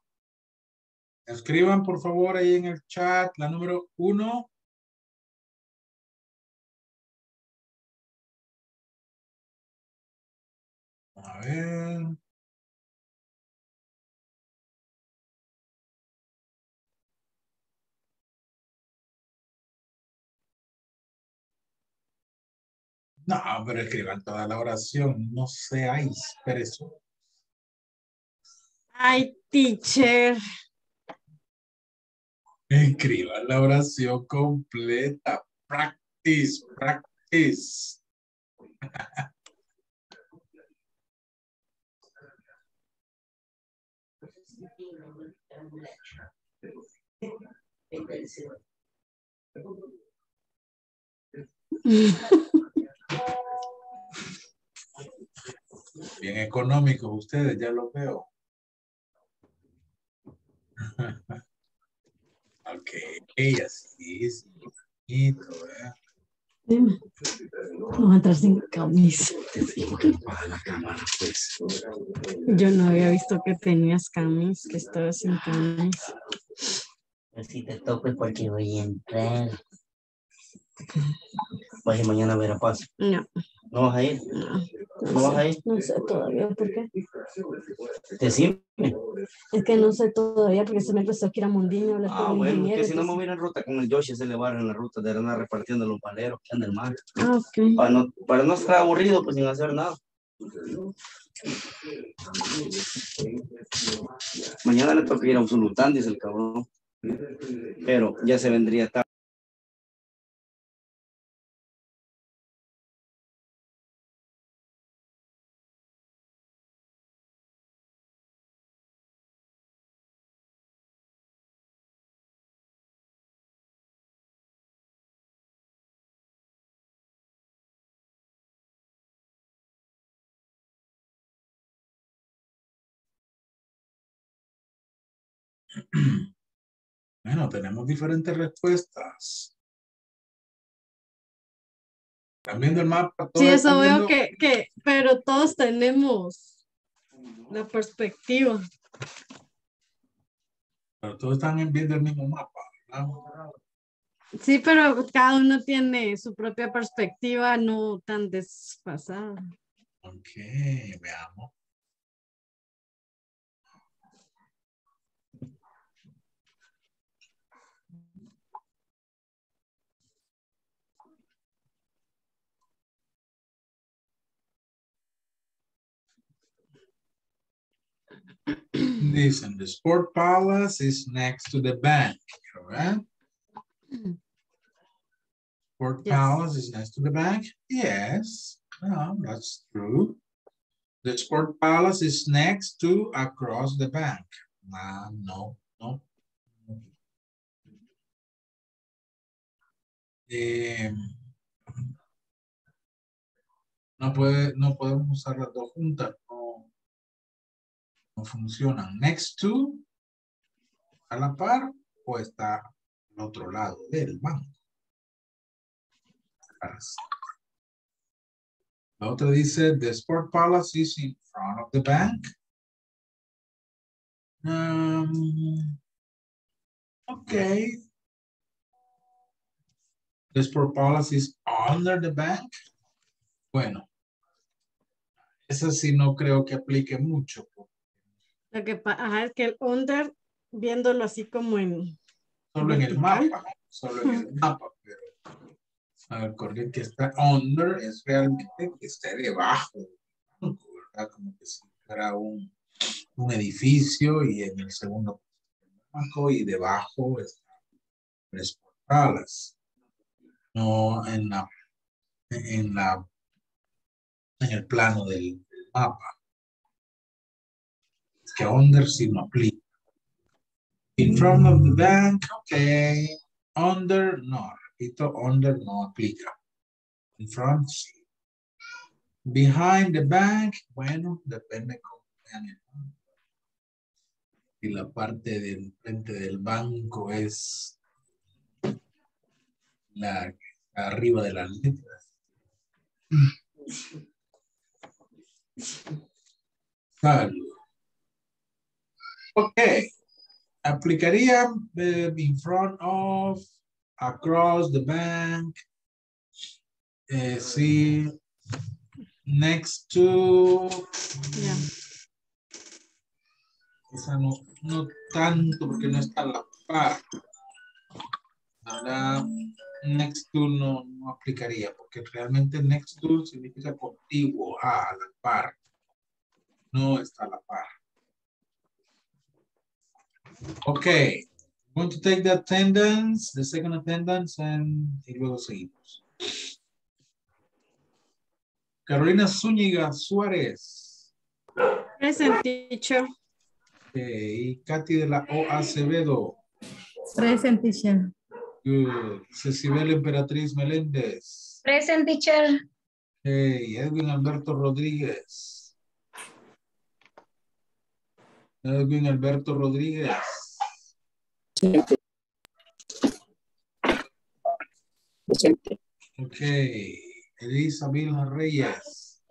Escriban, por favor, ahí en el chat la número uno. A ver. No, pero escriban toda la oración. No seáis perezosos. Ay, teacher. Escriban la oración completa. Practice, practice. Bien económicos ustedes, ya lo veo. Ok, así es. Bonito, ¿verdad? Vamos a entrar sin camisa. Te digo que para la cámara, pues. Yo no había visto que tenías camisa, que estabas sin camisa. Pero si te tope porque voy a entrar. Pues si mañana verá paso. No. ¿No vas a ir? No. ¿No, ¿No vas a ir? No sé todavía por qué. Decime. Es que no sé todavía porque se me empezó que ir a Mondino. Ah, bueno, que si no me voy a ir en ruta con el Yoshi, se le va a ir en la ruta de andar repartiendo los baleros que andan el mar. Ah, ok. Para no, para no estar aburrido, pues sin hacer nada. Mañana le toca ir a un Zulután, dice el cabrón. Pero ya se vendría tarde. Bueno, tenemos diferentes respuestas. ¿Están viendo el mapa? Sí, eso veo que, que, pero todos tenemos la perspectiva. Pero todos están viendo el mismo mapa, ¿verdad? Sí, pero cada uno tiene su propia perspectiva, no tan desfasada. Ok, veamos. Listen, the Sport Palace is next to the bank, right? Sport yes. Palace is next to the bank? Yes, no, that's true. The Sport Palace is next to across the bank. Nah, no, no. Um, no, puede, no podemos usar las dos juntas, no. No funcionan. Next to, a la par, o está al otro lado del banco. La otra dice, the Sport Palace is in front of the bank. Um, okay. The Sport Palace is under the bank. Bueno, esa sí no creo que aplique mucho. Lo que pasa es que el under, viéndolo así como en... Solo en el mapa, solo en el mapa, pero al correr que está under es realmente que está debajo del banco, ¿verdad? Como que si fuera un, un edificio y en el segundo banco y debajo está tres portadas. No en la, en la, en el plano del, del mapa. Que under si no aplica. In front of the bank, ok. Under no, repito, under no aplica. In front, sí. Behind the bank, bueno, depende cómo vean el banco. Si la parte del frente del banco es la arriba de las letras. Salud. Okay. Aplicaría eh, in front of, across the bank, eh, sí, next to. Yeah. O sea, no, no tanto porque no está a la par. Ahora, next to no, no aplicaría porque realmente next to significa contiguo, a, a la par. No está a la par. Okay, I'm going to take the attendance, the second attendance, and y luego seguimos. Carolina Zúñiga Suárez. Present, teacher. Okay, Katy de la O. Acevedo. Present, teacher. Good. Cecibel Emperatriz Meléndez. Present, teacher. Okay, Edwin Alberto Rodríguez. Edwin Alberto Rodríguez. Presente. Ok. Elizabeth Reyes.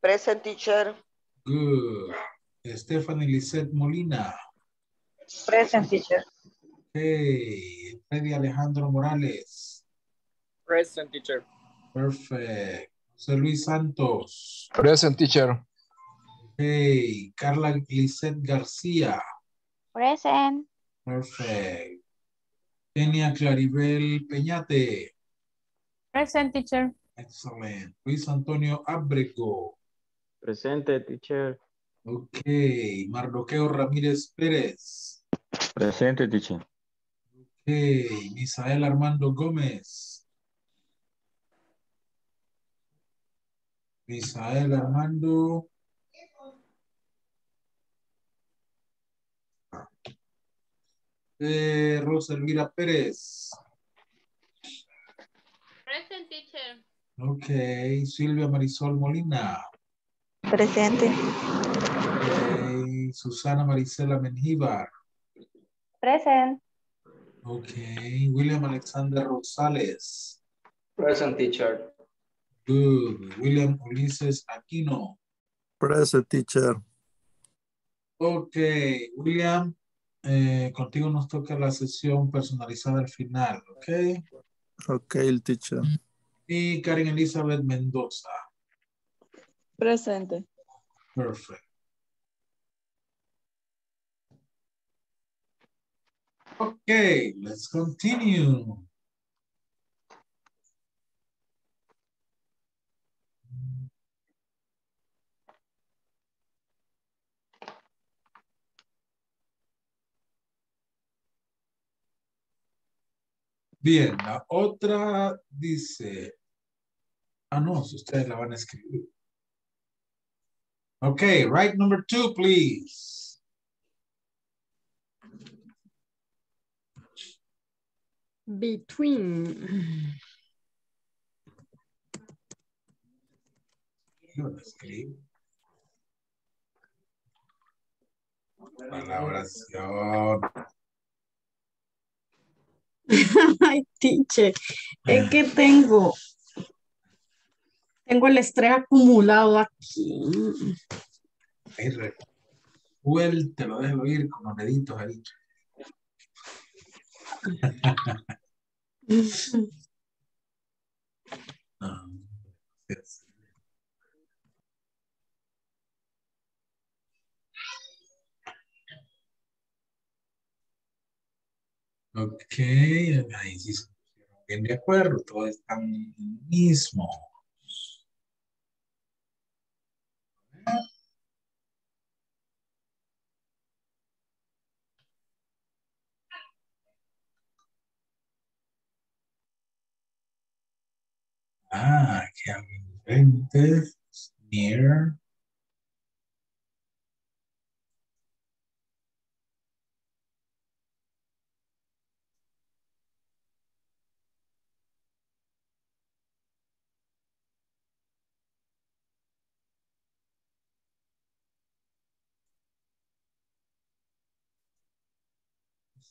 Present, teacher. Good. Stephanie Lisette Molina. Present, teacher. Ok. Freddy Alejandro Morales. Present, teacher. Perfect. José Luis Santos. Present, teacher. Okay, Carla Lisette García. Present. Perfect. Kenia Claribel Peñate. Present, teacher. Excellent. Luis Antonio Abrego. Presente, teacher. Okay, Mardoqueo Ramírez Pérez. Presente, teacher. Okay, Misael Armando Gómez. Misael Armando. Eh, Rosa Elvira Pérez. Present, teacher. Ok. Silvia Marisol Molina. Presente. Okay. Susana Marisela Mengíbar. Present. Ok. William Alexander Rosales. Present, teacher. Good. William Ulises Aquino. Present, teacher. Ok. William. Eh, contigo nos toca la sesión personalizada al final, ¿ok? Ok, el teacher. Y Karen Elizabeth Mendoza. Presente. Perfecto. Ok, let's continue. Bien, la otra dice, ah no, si ustedes la van a escribir. Okay, write number two, please. Between. Yo la escribo. Para oración. Ay, teacher, es que tengo tengo el estrés acumulado aquí. Uel, te lo dejo ir con los deditos ahí. Ok, ahí sí se pusieron bien de acuerdo, todos están en el mismo. Ah, aquí hay diferentes. Near.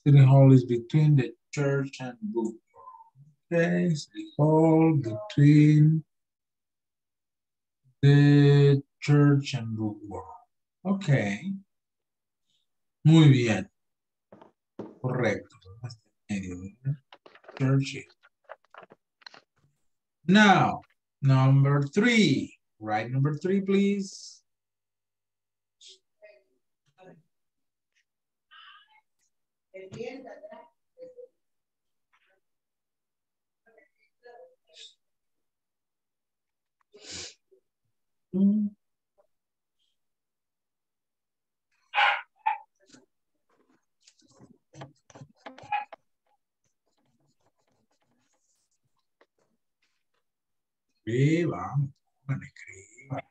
City Hall is between the church and book. Okay, City Hall between the church and book. Okay. Muy bien. Correcto. Now, number three. Write number three, please. Mm. Escriban, escriban.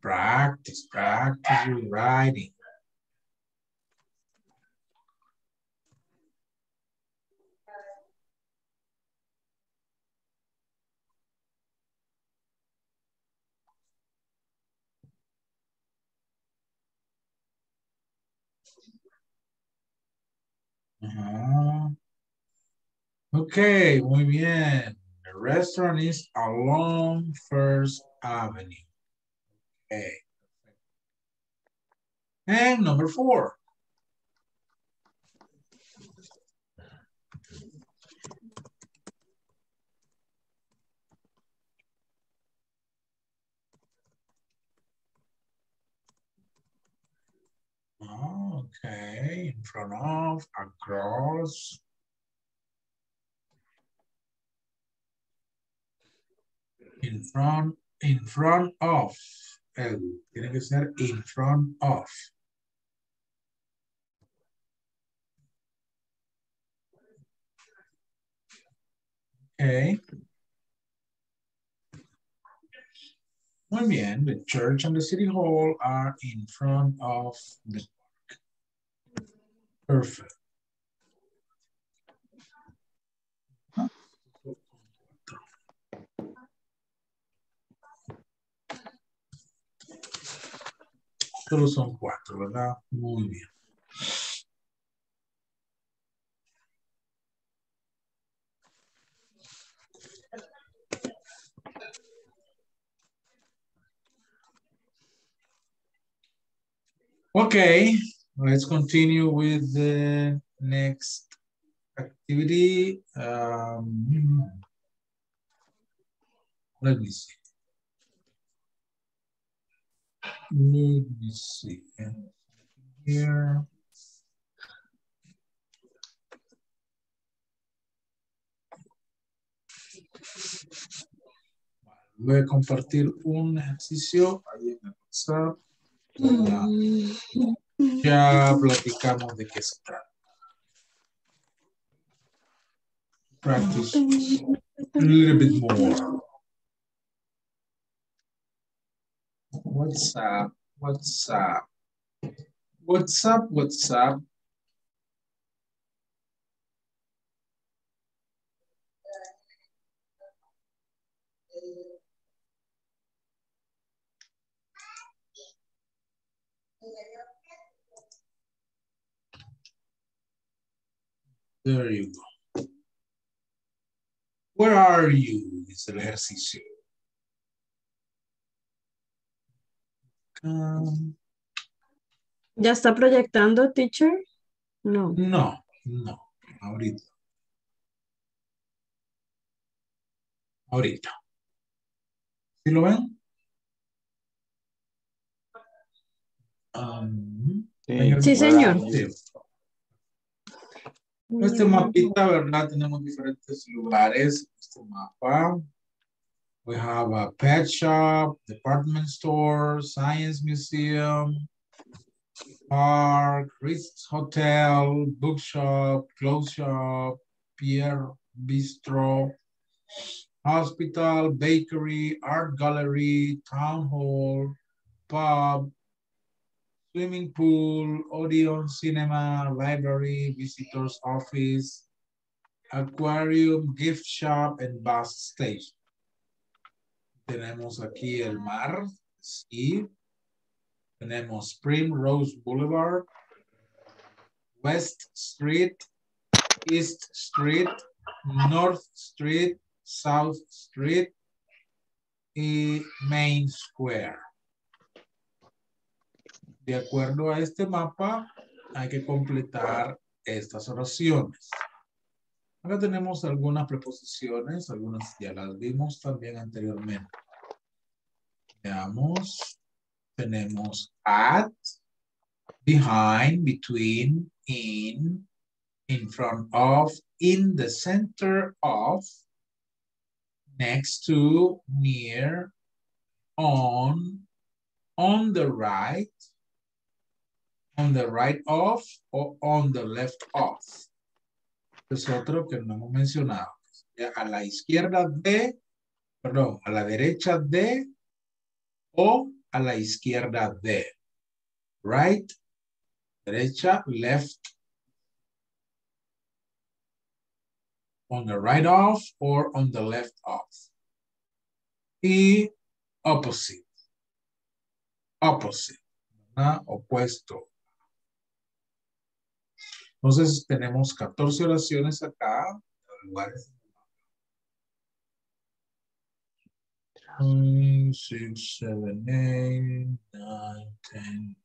Practice, practice your writing. Uh-huh. Okay, muy bien. The restaurant is along First Avenue. Okay. And number four. Okay, in front of, across. In front, in front of. El, tiene que ser in front of. Okay. Muy bien, the church and the city hall are in front of the park. Perfect. Huh? Solo son cuatro, ¿verdad? Muy bien. Okay, let's continue with the next activity. Um, let me see. Let me see here. Voy a compartir un ejercicio ahí en el WhatsApp. Ya, ya platicamos de qué se trata. Practice a little bit more. What's up? What's up? What's up? What's up? There you go. Where are you? Es el ejercicio. Um, ¿Ya está proyectando, teacher? No. No, no. Ahorita. Ahorita. ¿Sí lo ven? Um, sí, sí, señor. Este mapita, ¿verdad? Tenemos diferentes lugares. Este mapa. We have a pet shop, department store, science museum, park, Ritz hotel, bookshop, clothes shop, Pierre Bistro, hospital, bakery, art gallery, town hall, pub, swimming pool, Odeon cinema, library, visitor's office, aquarium, gift shop, and bus station. Tenemos aquí el mar, sí. Tenemos Primrose Boulevard, West Street, East Street, North Street, South Street y Main Square. De acuerdo a este mapa, hay que completar estas oraciones. Acá tenemos algunas preposiciones, algunas ya las vimos también anteriormente. Veamos, tenemos at, behind, between, in, in front of, in the center of, next to, near, on, on the right, on the right of, o on the left of. Es otro que no hemos mencionado. A la izquierda de, perdón, a la derecha de, o a la izquierda de. Right, derecha, left. On the right of or on the left of. Y opposite. Opposite, ¿verdad? Opuesto. Entonces tenemos catorce oraciones acá. cinco, seis, siete, ocho, nueve, diez.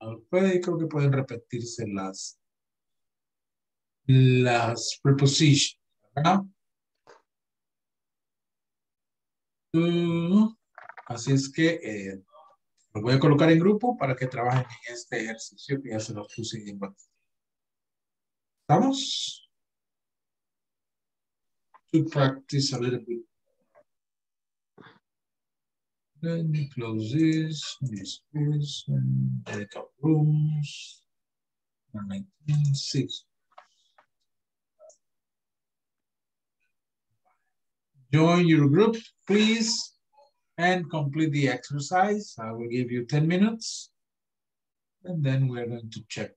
Ok, creo que pueden repetirse las, las prepositions, ¿verdad? Uh, así es que eh, los voy a colocar en grupo para que trabajen en este ejercicio que ya se los puse en WhatsApp. ¿Estamos? To practice a little bit. Let me close this, this is breakout rooms, nineteen six. Join your group, please, and complete the exercise. I will give you ten minutes, and then we're going to check.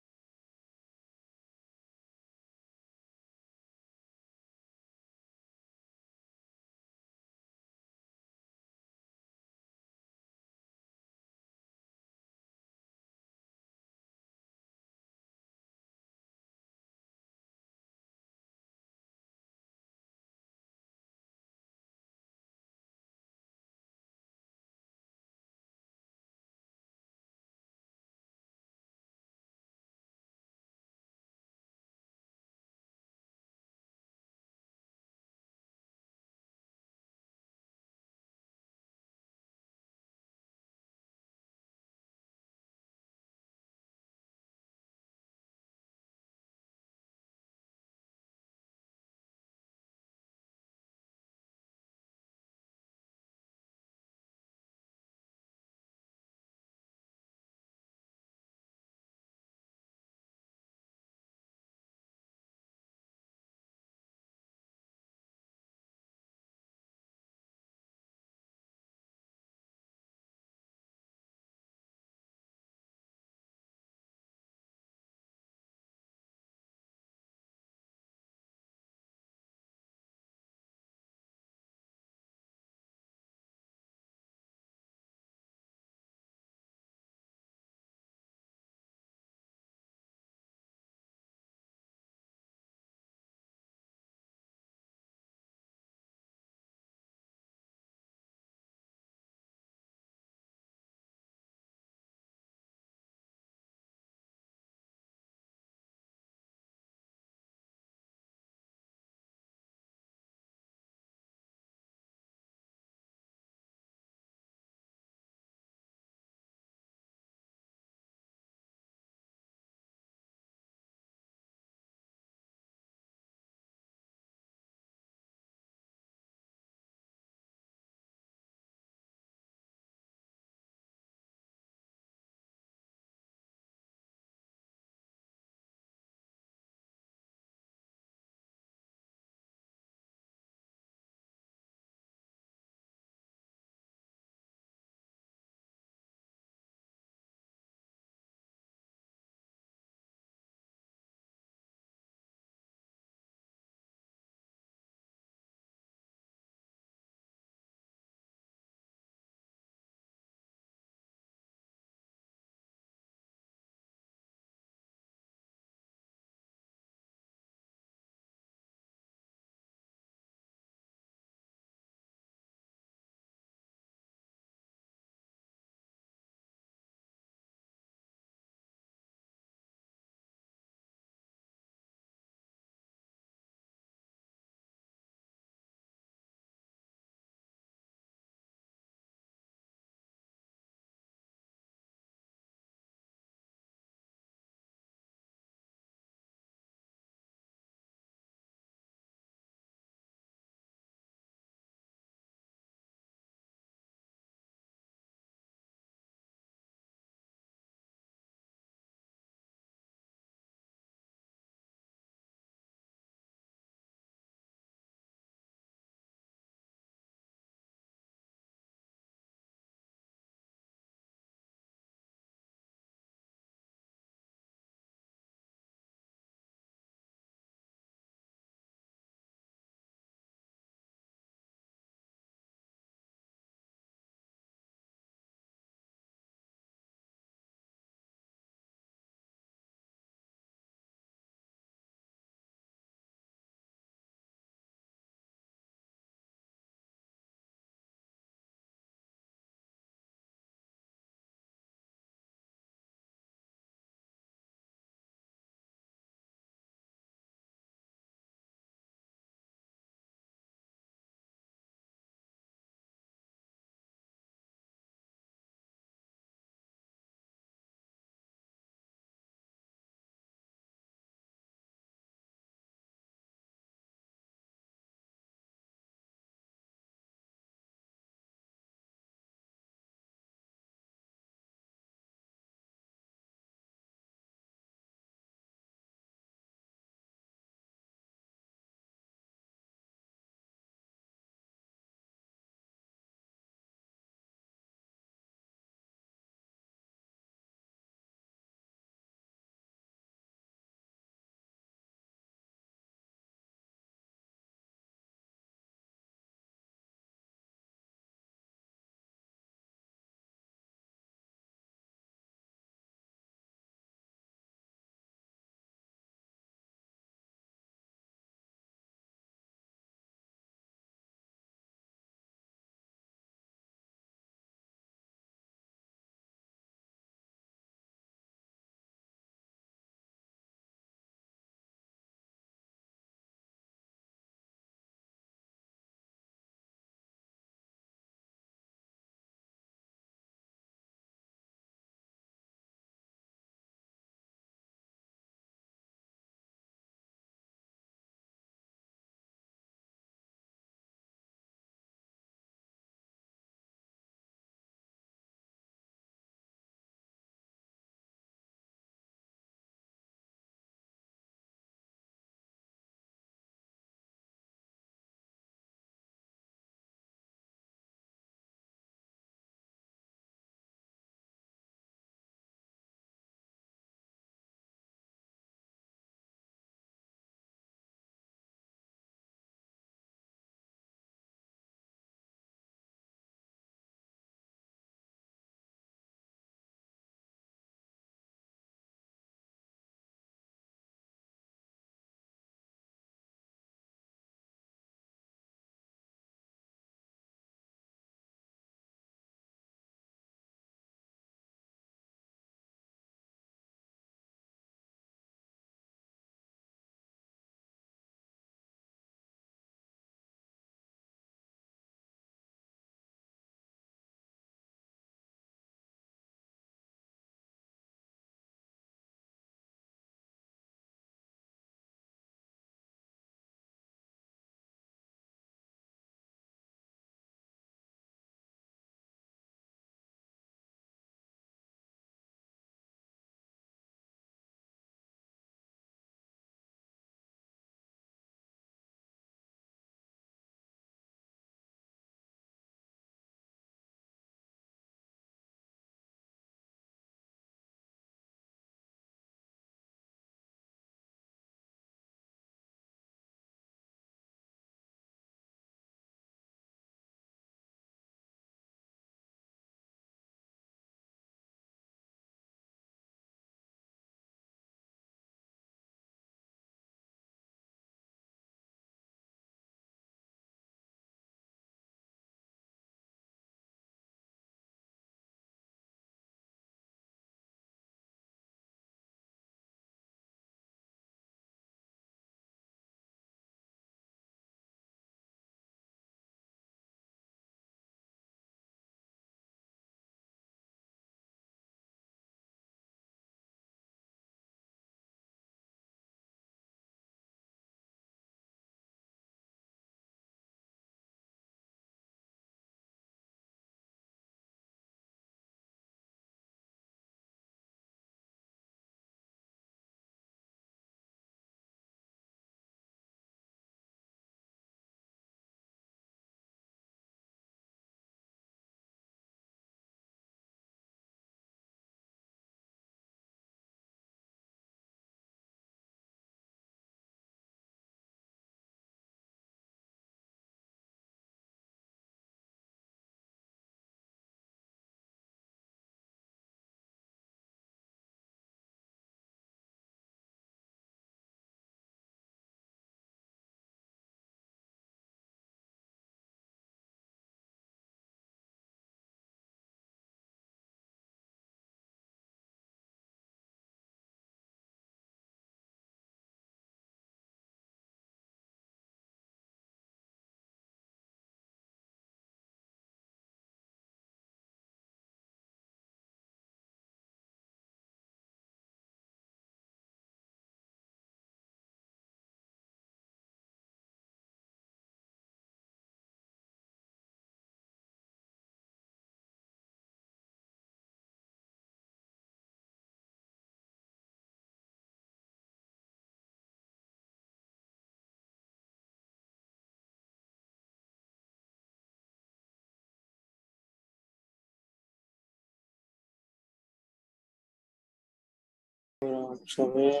Vamos a ver.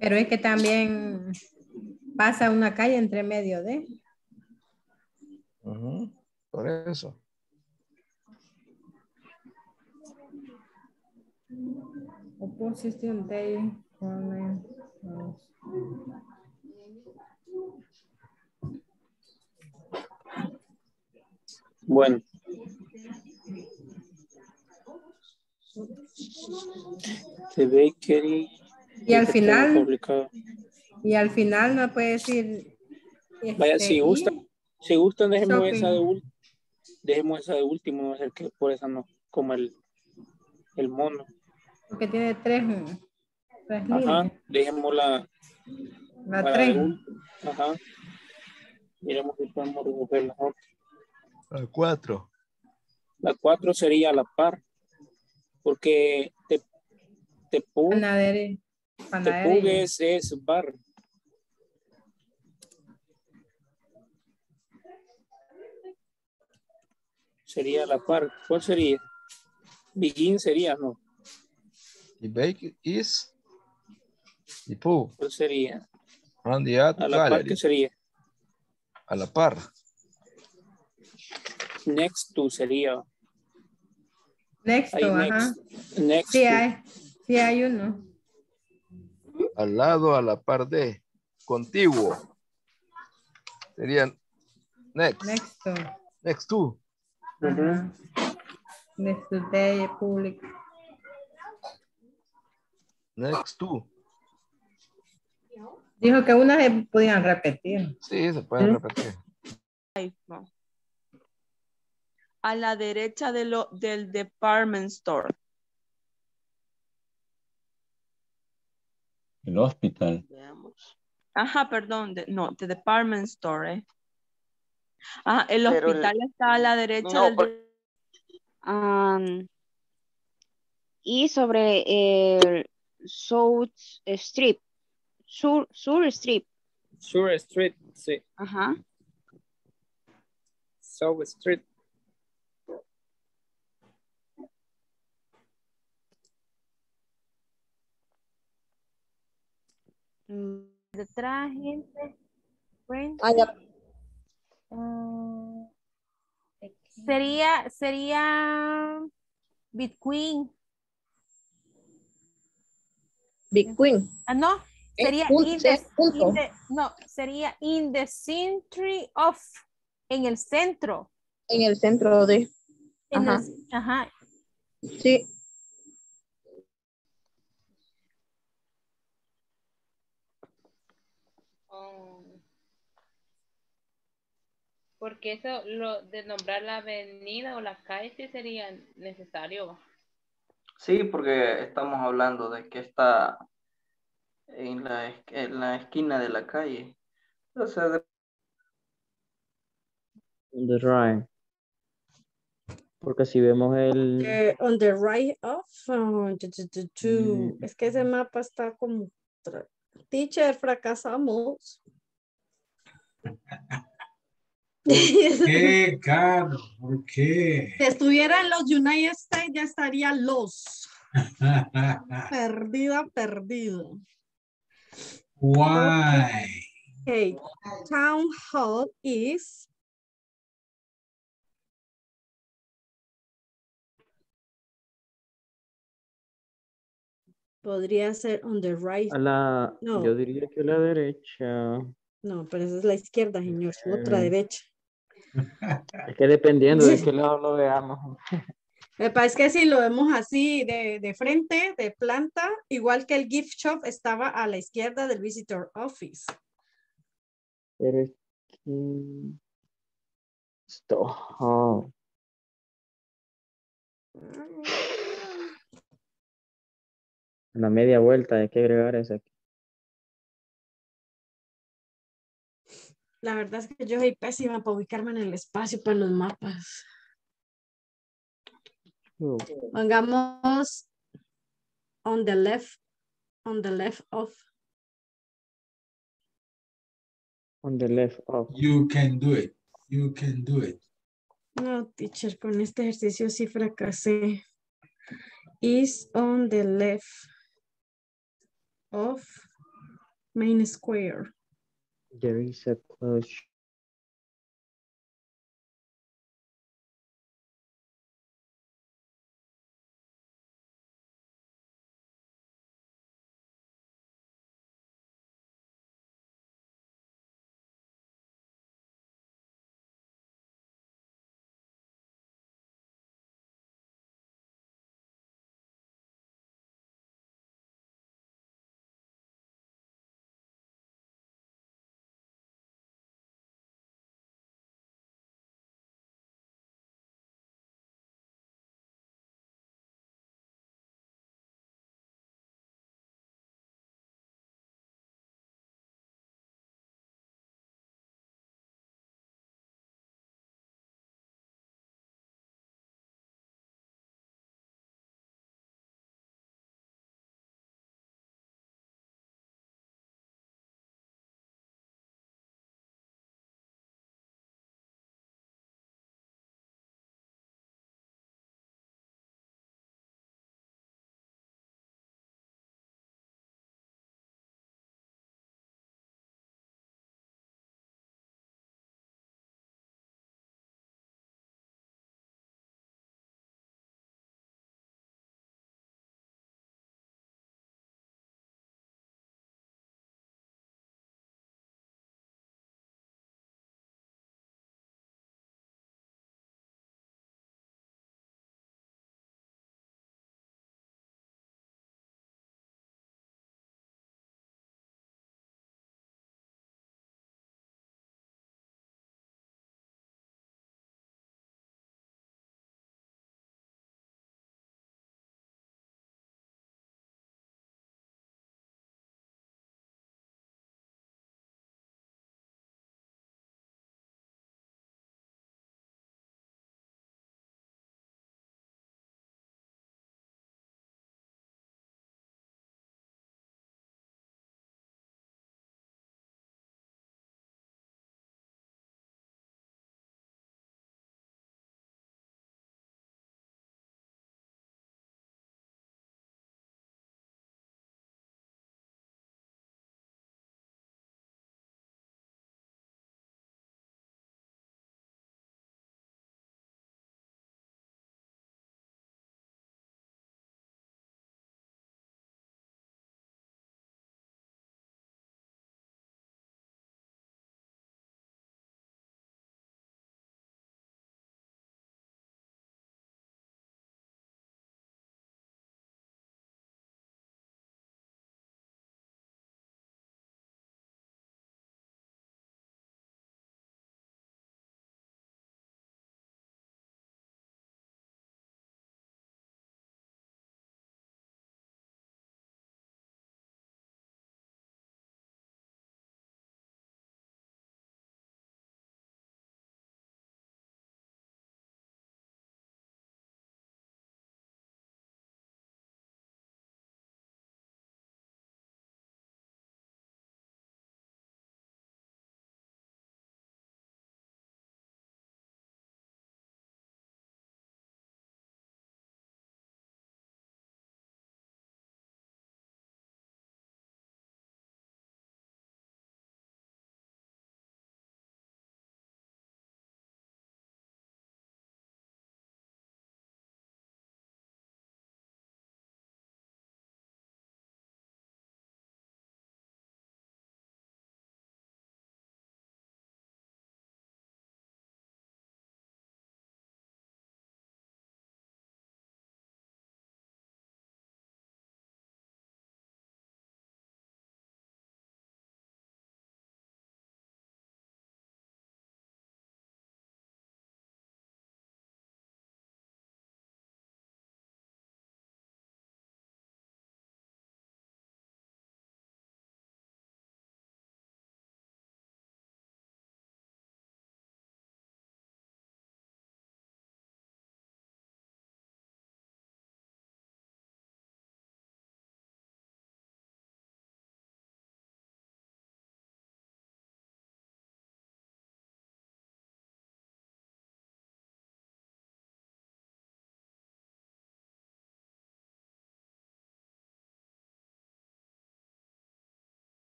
Pero es que también pasa una calle entre medio de. Uh-huh. Por eso. Opposition day. Bueno. The bakery. Y al final, y al final no puede decir. Este, vaya, si gustan, si gustan, dejemos shopping. esa de último, dejemos esa de último, va a ser que por esa no, como el, el mono. Porque tiene tres, tres Ajá, dejemos la, la tres. De, ajá. Miremos si podemos recoger la otra. La cuatro. La cuatro sería la par, porque te, te puedo. Tepug es, es bar. Sería la par. ¿Cuál sería? Begin sería, no. The bake is the pub. ¿Cuál sería? On the art a la gallery. Par, ¿qué sería? A la par. Next to sería. Next to, next, ajá. Next sí, to. Hay, sí hay uno. Al lado, a la par de, contiguo. Serían next. Next to. Next to. Uh-huh. Next to day, public. Next to. Dijo que unas se podían repetir. Sí, se pueden ¿Mm? repetir. Ahí, no. A la derecha de lo, del department store. El hospital. Veamos. Ajá, perdón. De, no, the department store. Eh. Ajá, el Pero hospital el, está a la derecha. No, del por... um, y sobre el South Street. Sur, Sur Street. Sur Street, sí. Ajá. South Street. Detrás, gente. Uh, sería, sería Bitcoin. Bitcoin. Ah, no. Sería punto, in the, punto. In the, no, sería in the century of, en el centro. En el centro de. En ajá. El, ajá. Sí. Porque eso lo de nombrar la avenida o la calle sí sería necesario. Sí, porque estamos hablando de que está en la, en la esquina de la calle. Entonces, on the right. Porque si vemos el... Eh, on the right of... Oh, do, do, do, do. Mm. Es que ese mapa está como... Teacher, fracasamos. ¿Por qué, Carlos? ¿Por qué? Si estuviera en los United States ya estaría los. Perdida, perdido. Why? Okay. Town hall is. Podría ser on the right. A la, no. Yo diría que a la derecha. No, pero esa es la izquierda, señor. Otra derecha. Es que dependiendo de qué lado lo veamos. Me parece que si lo vemos así de, de frente, de planta, igual que el gift shop estaba a la izquierda del visitor office. Pero es que... Esto... Oh. Una media vuelta, hay que agregar eso aquí. La verdad es que yo soy pésima para ubicarme en el espacio para los mapas. Pongamos on the left, on the left of. On the left of. You can do it. You can do it. No, teacher, con este ejercicio sí fracasé. is on the left of Main Square. There is a closed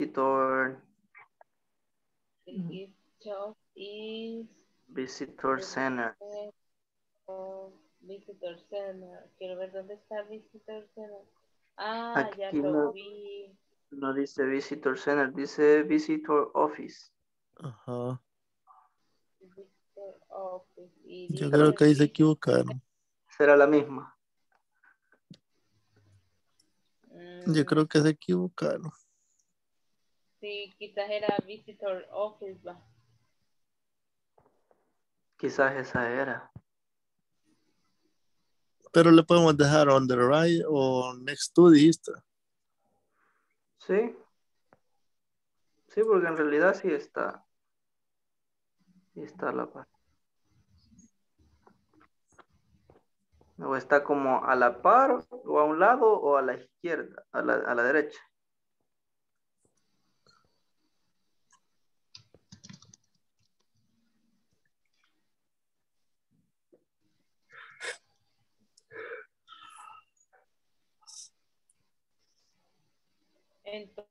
The door. The shop is visitor center. Oh, visitor center. Quiero ver dónde está visitor center. Ah, aquí ya lo no, vi. No dice visitor center, dice visitor office. Ajá. Visitor office. Y yo creo que ahí se equivocaron. Será la misma. Mm. Yo creo que se equivocaron. Sí, quizás era visitor office, va. Quizás esa era. Pero le podemos dejar on the right o next to, dijiste. Sí. Sí, porque en realidad sí está. Sí está la par. O está como a la par, o a un lado, o a la izquierda, a la, a la derecha. Entonces,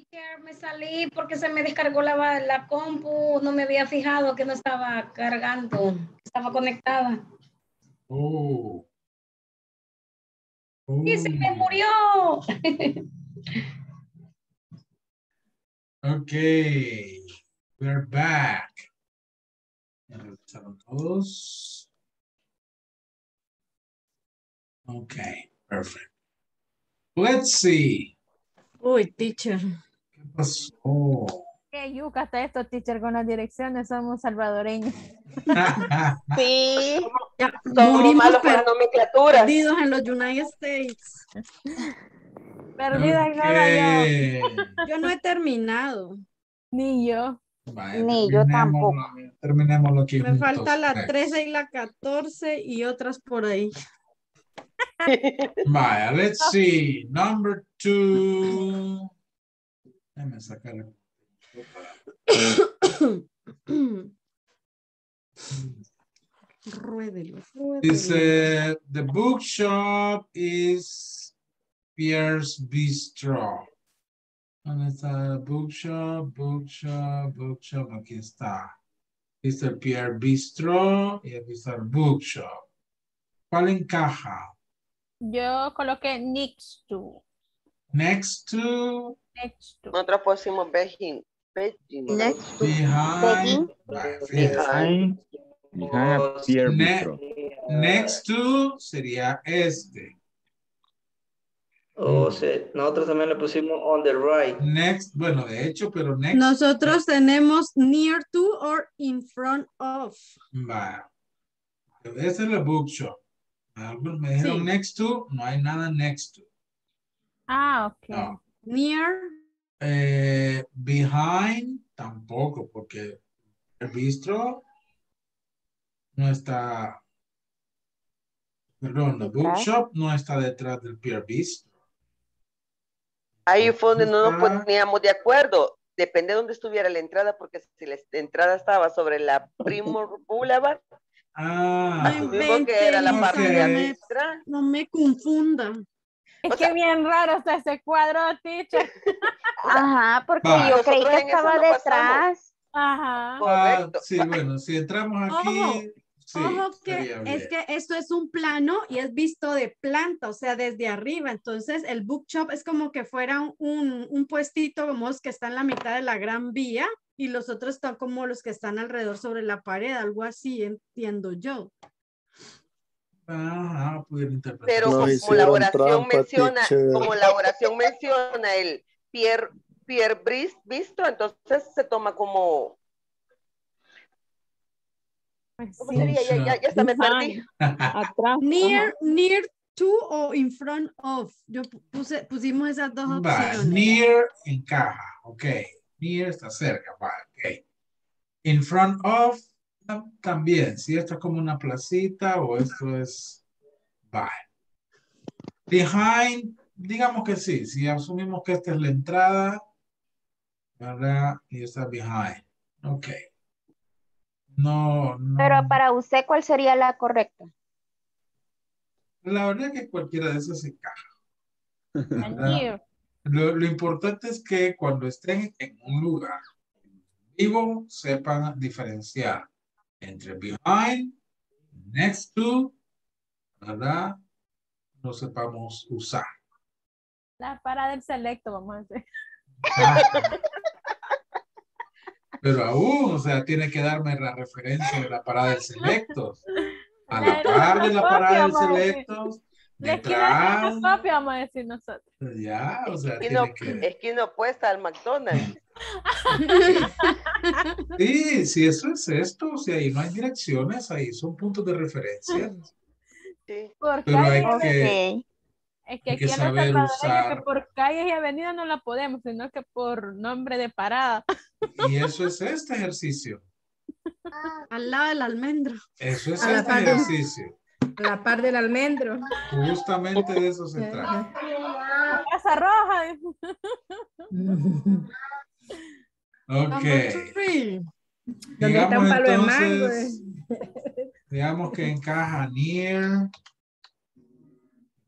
teacher, me salí porque se me descargó la, la compu, no me había fijado que no estaba cargando, estaba conectada. Oh. Oh. Y se me murió. Okay, we're back. Ya regresaron todos. Okay, perfect. Let's see. Uy, teacher. ¿Qué pasó? Qué yuca está esto, teacher, con las direcciones. Somos salvadoreños. Sí. Ya, somos malos con las nomenclaturas. Perdidos en los United States. Perdidos okay. en Nueva York. Yo no he terminado. Ni yo. Vale, Ni yo tampoco. Terminemos lo que... Me juntos, falta la tres. trece y la catorce y otras por ahí. Maya, let's see. Number two. Déjame sacar la... Ruédelo, ruédelo. Dice, the bookshop is Pierre's Bistro. ¿Dónde está el bookshop? Bookshop, bookshop. Aquí está. Dice Pierre Bistro y aquí está el bookshop. ¿Cuál encaja? Yo coloqué next to. Next to. Next to. Nosotros pusimos behind. Next to. Behind. Behind. Behind. Behind. Ne next to sería este. O sea, nosotros también le pusimos on the right. Next, bueno, de hecho, pero next. Nosotros tenemos near to or in front of. Va. Esa es la bookshop. Algunos me dijeron sí. Next to, no hay nada next to. Ah, ok. No. Near. Eh, behind, tampoco, porque el bistro no está, perdón, la bookshop no está detrás del Pier Bistro. Ahí fue donde no nos poníamos de acuerdo. Depende de dónde estuviera la entrada, porque si la entrada estaba sobre la Primrose Boulevard, ah, asumimos que era la parte de nuestra. No me confundan. Es o que sea, bien raro está ese cuadro, teacher. Ajá, porque va. Yo creí que estaba detrás. Ajá. Correcto. Ah, sí, bueno, si entramos aquí... Ojo. Sí, ojo que es que esto es un plano y es visto de planta, o sea, desde arriba. Entonces, el bookshop es como que fuera un, un, un puestito, vemos que está en la mitad de la Gran Vía y los otros están como los que están alrededor sobre la pared, algo así, entiendo yo. Ah, pero no, como la oración trampa, menciona, tiche. como la oración menciona el Pierre, Pierre Brice visto, entonces se toma como... ¿Cómo sería? Ya, ya, ya está, me perdí. Atrás. Near, near to o in front of. Yo puse, pusimos esas dos opciones. Va, near encaja, ok. Near está cerca, va, ok. In front of también. Si esto es como una placita o esto es... Va. Behind, digamos que sí. Si asumimos que esta es la entrada, ¿verdad? Y está behind. Ok. No, no. Pero para usted, ¿cuál sería la correcta? La verdad es que cualquiera de esas se encaja. Lo, lo importante es que cuando estén en un lugar vivo, sepan diferenciar entre behind, next to, ¿verdad? No sepamos usar. La parada del selecto, vamos a hacer. Ah. Pero aún, o sea, tiene que darme la referencia de la parada del selectos. A la par de la parada del selectos. Detrás. La esquina, vamos a decir nosotros. Ya, o sea, tiene que... Esquina opuesta al McDonald's. Sí, sí, eso es esto. O sea, ahí no hay direcciones, ahí son puntos de referencia. Sí. Pero hay que... Es que aquí en San Salvador usar... que por calles y avenidas no la podemos, sino que por nombre de parada. Y eso es este ejercicio. Ah, al lado del almendro. Eso es a este la ejercicio. De, a la par del almendro. Justamente de eso se trata. La Casa Roja. Ok. Digamos, un palo entonces, de mango. Digamos que encaja near...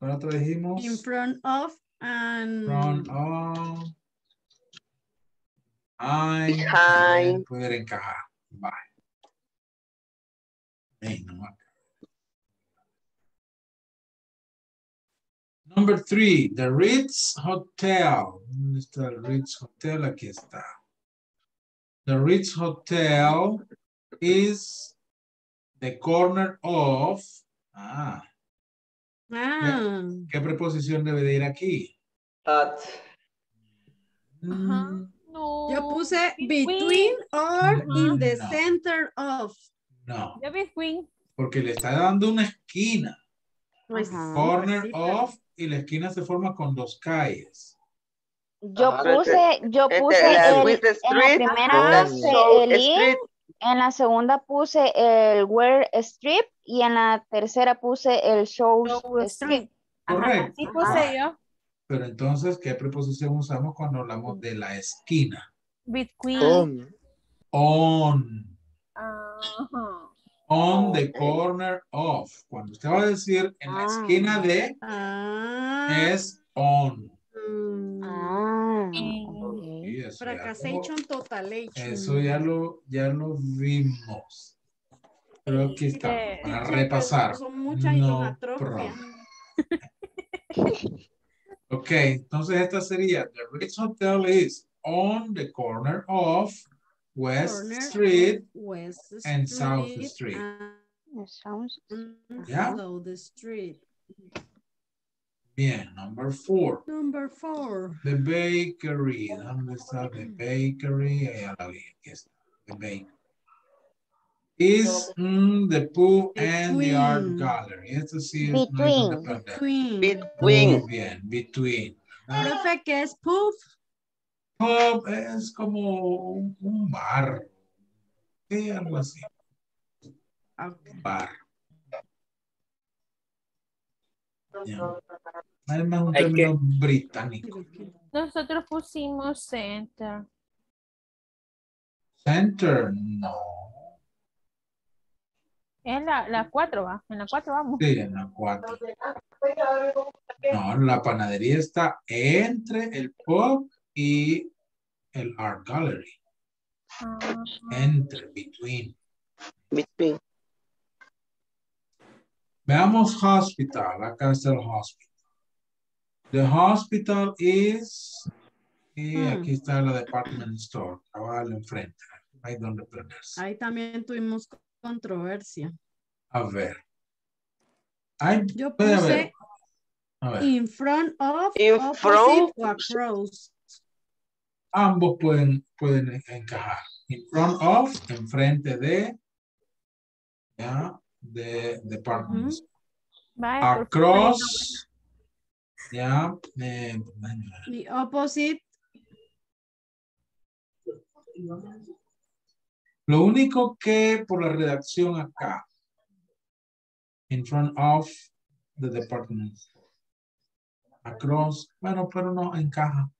¿Cuál otro dijimos? In front of and... Front of... Ay, behind. Poder encajar. Bye. Hey, no. Number three, the Ritz Hotel. ¿Dónde está el Ritz Hotel? Aquí está. The Ritz Hotel is the corner of... Ah. Ah. ¿Qué, ¿Qué preposición debe de ir aquí? At. Uh-huh. No. Yo puse between or uh-huh. in the no. center of. No. Yo between. Porque le está dando una esquina. Uh-huh. Corner sí, of y la esquina se forma con dos calles. Yo ah, puse, este, yo puse este, el, el, en la primera oh. el in, en la segunda puse el wear strip. Y en la tercera puse el show. Correcto. Ajá, sí puse yo. Pero entonces, ¿qué preposición usamos cuando hablamos de la esquina? Between. On. On. Uh-huh. On the corner of. Cuando usted va a decir en la esquina de, uh-huh. es on. Uh-huh. Y eso, fracasation, ya lo, totalation. Eso ya lo, ya lo vimos. Pero aquí está, para sí, repasar. Son muchas no ok, entonces esta sería The Ritz Hotel is on the corner of West corner Street West and Street South Street. And South Street. Yeah. South Street. Bien, number four. Number four. The bakery. ¿Dónde está? The bakery. Allá la vi. Aquí está. The bakery. Is mm, the pool between. And the art gallery. Esto sí es muy independiente. Between. Between. Muy bien, between. Ah. Profe, ¿qué es pub? Pub es como un bar. Sí, algo así. Okay. Un bar. Yeah. Además, un término que... británico. Nosotros pusimos center. Center, no. En la, la cuatro va, en la cuatro vamos. Sí, en la cuatro. No, la panadería está entre el pub y el art gallery. Ah. Entre, between. Between. Veamos hospital, acá está el hospital. The hospital is... Y hmm. aquí está la department store, cabal enfrente. Ahí donde prenderse. Ahí también tuvimos... controversia. A ver. I, Yo puse a ver. A ver. In front of, in front, o across. Ambos pueden, pueden encajar. In front of, enfrente de, ya, de departments. Mm -hmm. Across, ya. Eh, the opposite. Lo único que por la redacción acá, in front of the department, across, bueno, pero no encaja.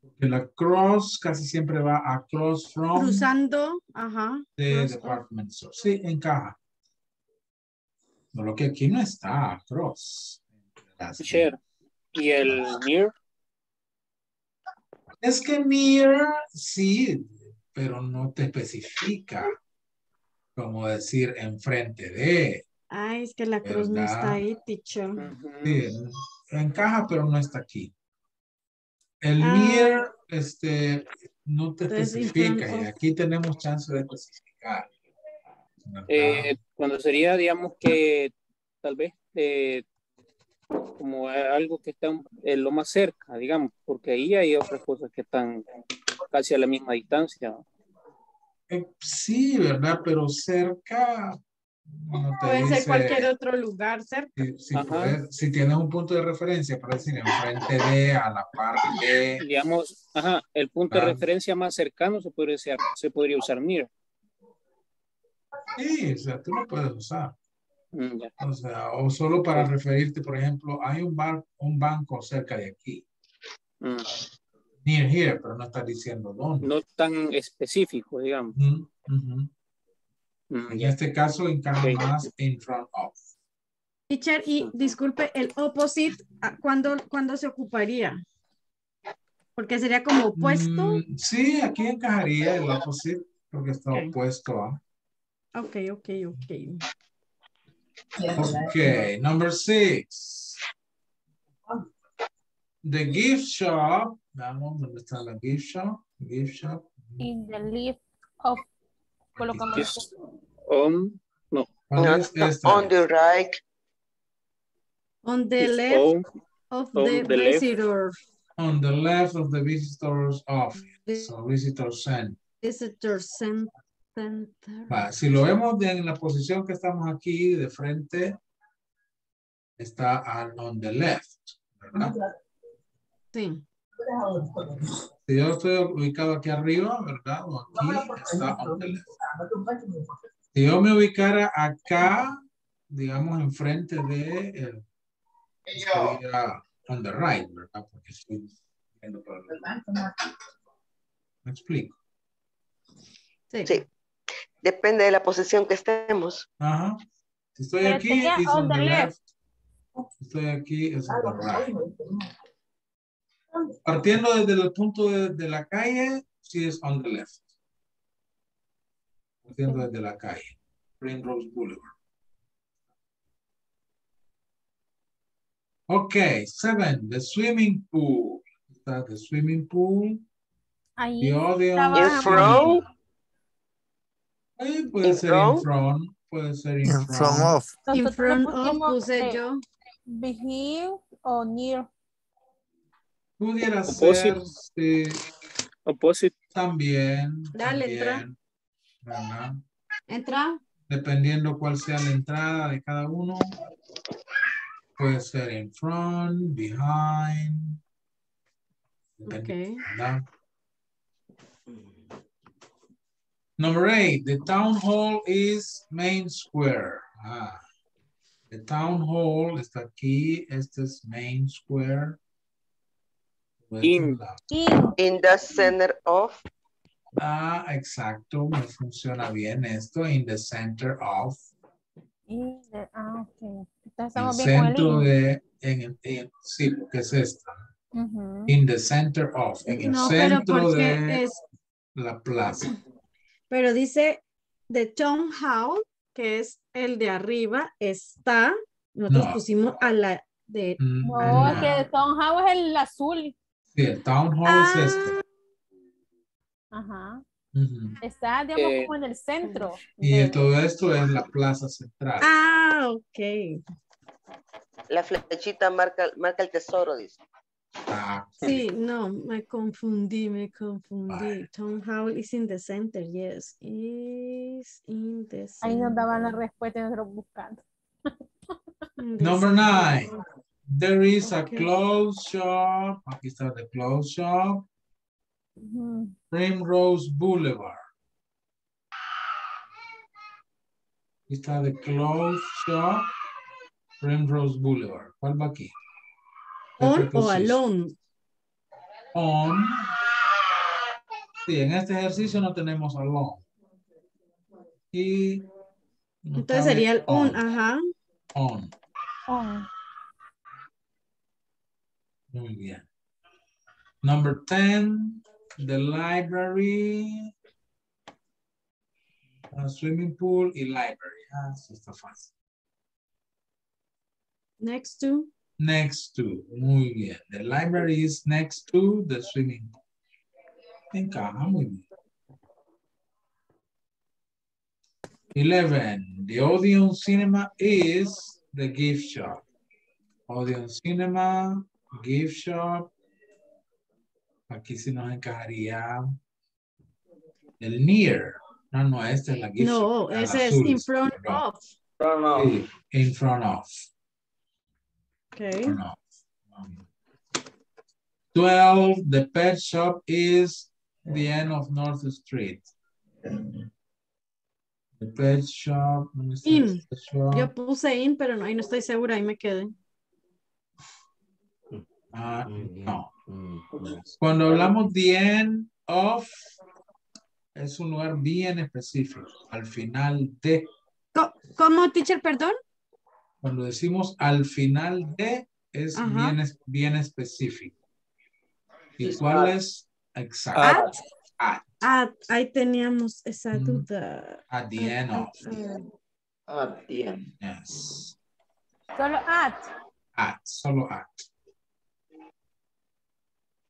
Porque la cross casi siempre va across from. Cruzando, ajá. De department. So, sí, encaja. No, lo que aquí no está, across. ¿Y el near? Es que near, sí. Pero no te especifica como decir enfrente de. Ay, es que la cruz no está ahí, teacher. Sí, encaja, pero no está aquí. El ah, near, este, no te especifica. Y aquí tenemos chance de especificar. Eh, cuando sería, digamos que, tal vez, eh, como algo que está eh, lo más cerca, digamos, porque ahí hay otras cosas que están... casi a la misma distancia. Eh, sí, ¿verdad? Pero cerca... No te puede dice, ser cualquier otro lugar cerca. Si, si, puedes, si tienes un punto de referencia, para decir enfrente de, a la par de... Digamos, ajá, el punto ¿verdad? De referencia más cercano se podría, ser, se podría usar near. Sí, o sea, tú lo puedes usar. Mm, o sea, o solo para sí. Referirte, por ejemplo, hay un, bar, un banco cerca de aquí. Mm. Near here, pero no está diciendo dónde. No tan específico, digamos. Mm, mm-hmm. mm, en yeah. este caso encaja okay. más in front of. Teacher, y disculpe, el opposite, ¿cuándo, ¿cuándo se ocuparía? Porque sería como opuesto. Mm, sí, aquí encajaría el opposite, porque está okay. opuesto a. Ok, ok, ok. Ok, number six. The gift shop. Vamos, ¿dónde está la gift shop? Gift shop. In the lift of. Colocamos. On. No. On, es esta? On the right. On the It's left on, of on the, the visitor. On the left of the visitor's office. The, o visitor center. Visitor center. Va, si lo vemos de, en la posición que estamos aquí de frente, está on the left, ¿verdad? Sí. Si yo estoy ubicado aquí arriba, ¿verdad? O aquí está on the left. Si yo me ubicara acá, digamos, enfrente de el, sería on the right, ¿verdad? Porque estoy viendo por el lado. ¿Me explico? Sí. sí. Depende de la posición que estemos. Ajá. Si estoy aquí, es on the left. Si estoy aquí, es on the right. Partiendo desde el punto de, de la calle, sí es on the left. Partiendo desde la calle. Primrose Boulevard. Ok, seven. The swimming pool. Está the swimming pool. Ahí in front. Ahí puede in ser front. In front. Puede ser in, in front. front of. In front of puse yo. Behave o near? Pudiera ser sí. Opposite. También. Dale, también. Entra. Entra. Dependiendo cuál sea la entrada de cada uno. Puede ser in front, behind. Depende. Ok. Number eight, the town hall is Main Square. Ah. The town hall está aquí. Este es Main Square. In, in the center of. Ah, exacto. Me funciona bien esto. In the center of. In the, ah, ok. Estamos bien centro con el de, en el, en, sí, porque es esta. Uh-huh. In the center of. En el no, centro de es, la plaza. Pero dice, the town hall, que es el de arriba, está. Nosotros no. pusimos a la de. No, no. que el town hall es el azul. Sí, el town hall ah. es este. Ajá. Uh-huh. Está, digamos, eh, como en el centro. Y de... todo esto es la plaza central. Ah, ok. La flechita marca, marca el tesoro, dice. Ah. Sí, no, me confundí, me confundí. Bye. Town hall is in the center, yes. Is in the center. Ahí nos daban la respuesta y nosotros buscando. Number nine. There is okay. a clothes shop. Aquí está the clothes shop. Uh-huh. Primrose Boulevard. Aquí está the clothes shop. Primrose Boulevard. ¿Cuál va aquí? On o alone. On. Sí, en este ejercicio no tenemos alone. Y no entonces sería el on. on, ajá. On. On. Muy bien. Number ten, the library. A swimming pool y library. Ah, eso está fácil. Next to. Next to. Muy bien. The library is next to the swimming pool. Encaja muy bien. eleven. The Odeon Cinema is the gift shop. Odeon Cinema, gift shop. Aquí sí nos encajaría el near. No, no, esta es la gift no, shop. No, ese es in front of. Sí, in front of. Okay. No. twelve, the pet shop is the end of North Street. The pet shop. In. Pet shop. Yo puse in, pero no, ahí no estoy segura, ahí me quedé. Ah, no. Cuando hablamos the end of, es un lugar bien específico, al final de. ¿Cómo, teacher, perdón? Cuando decimos al final de, es bien, bien específico. ¿Y cuál es? Exacto. At. At. Ahí teníamos esa duda. At the end of. At the end. Yes. Solo at. At, solo at.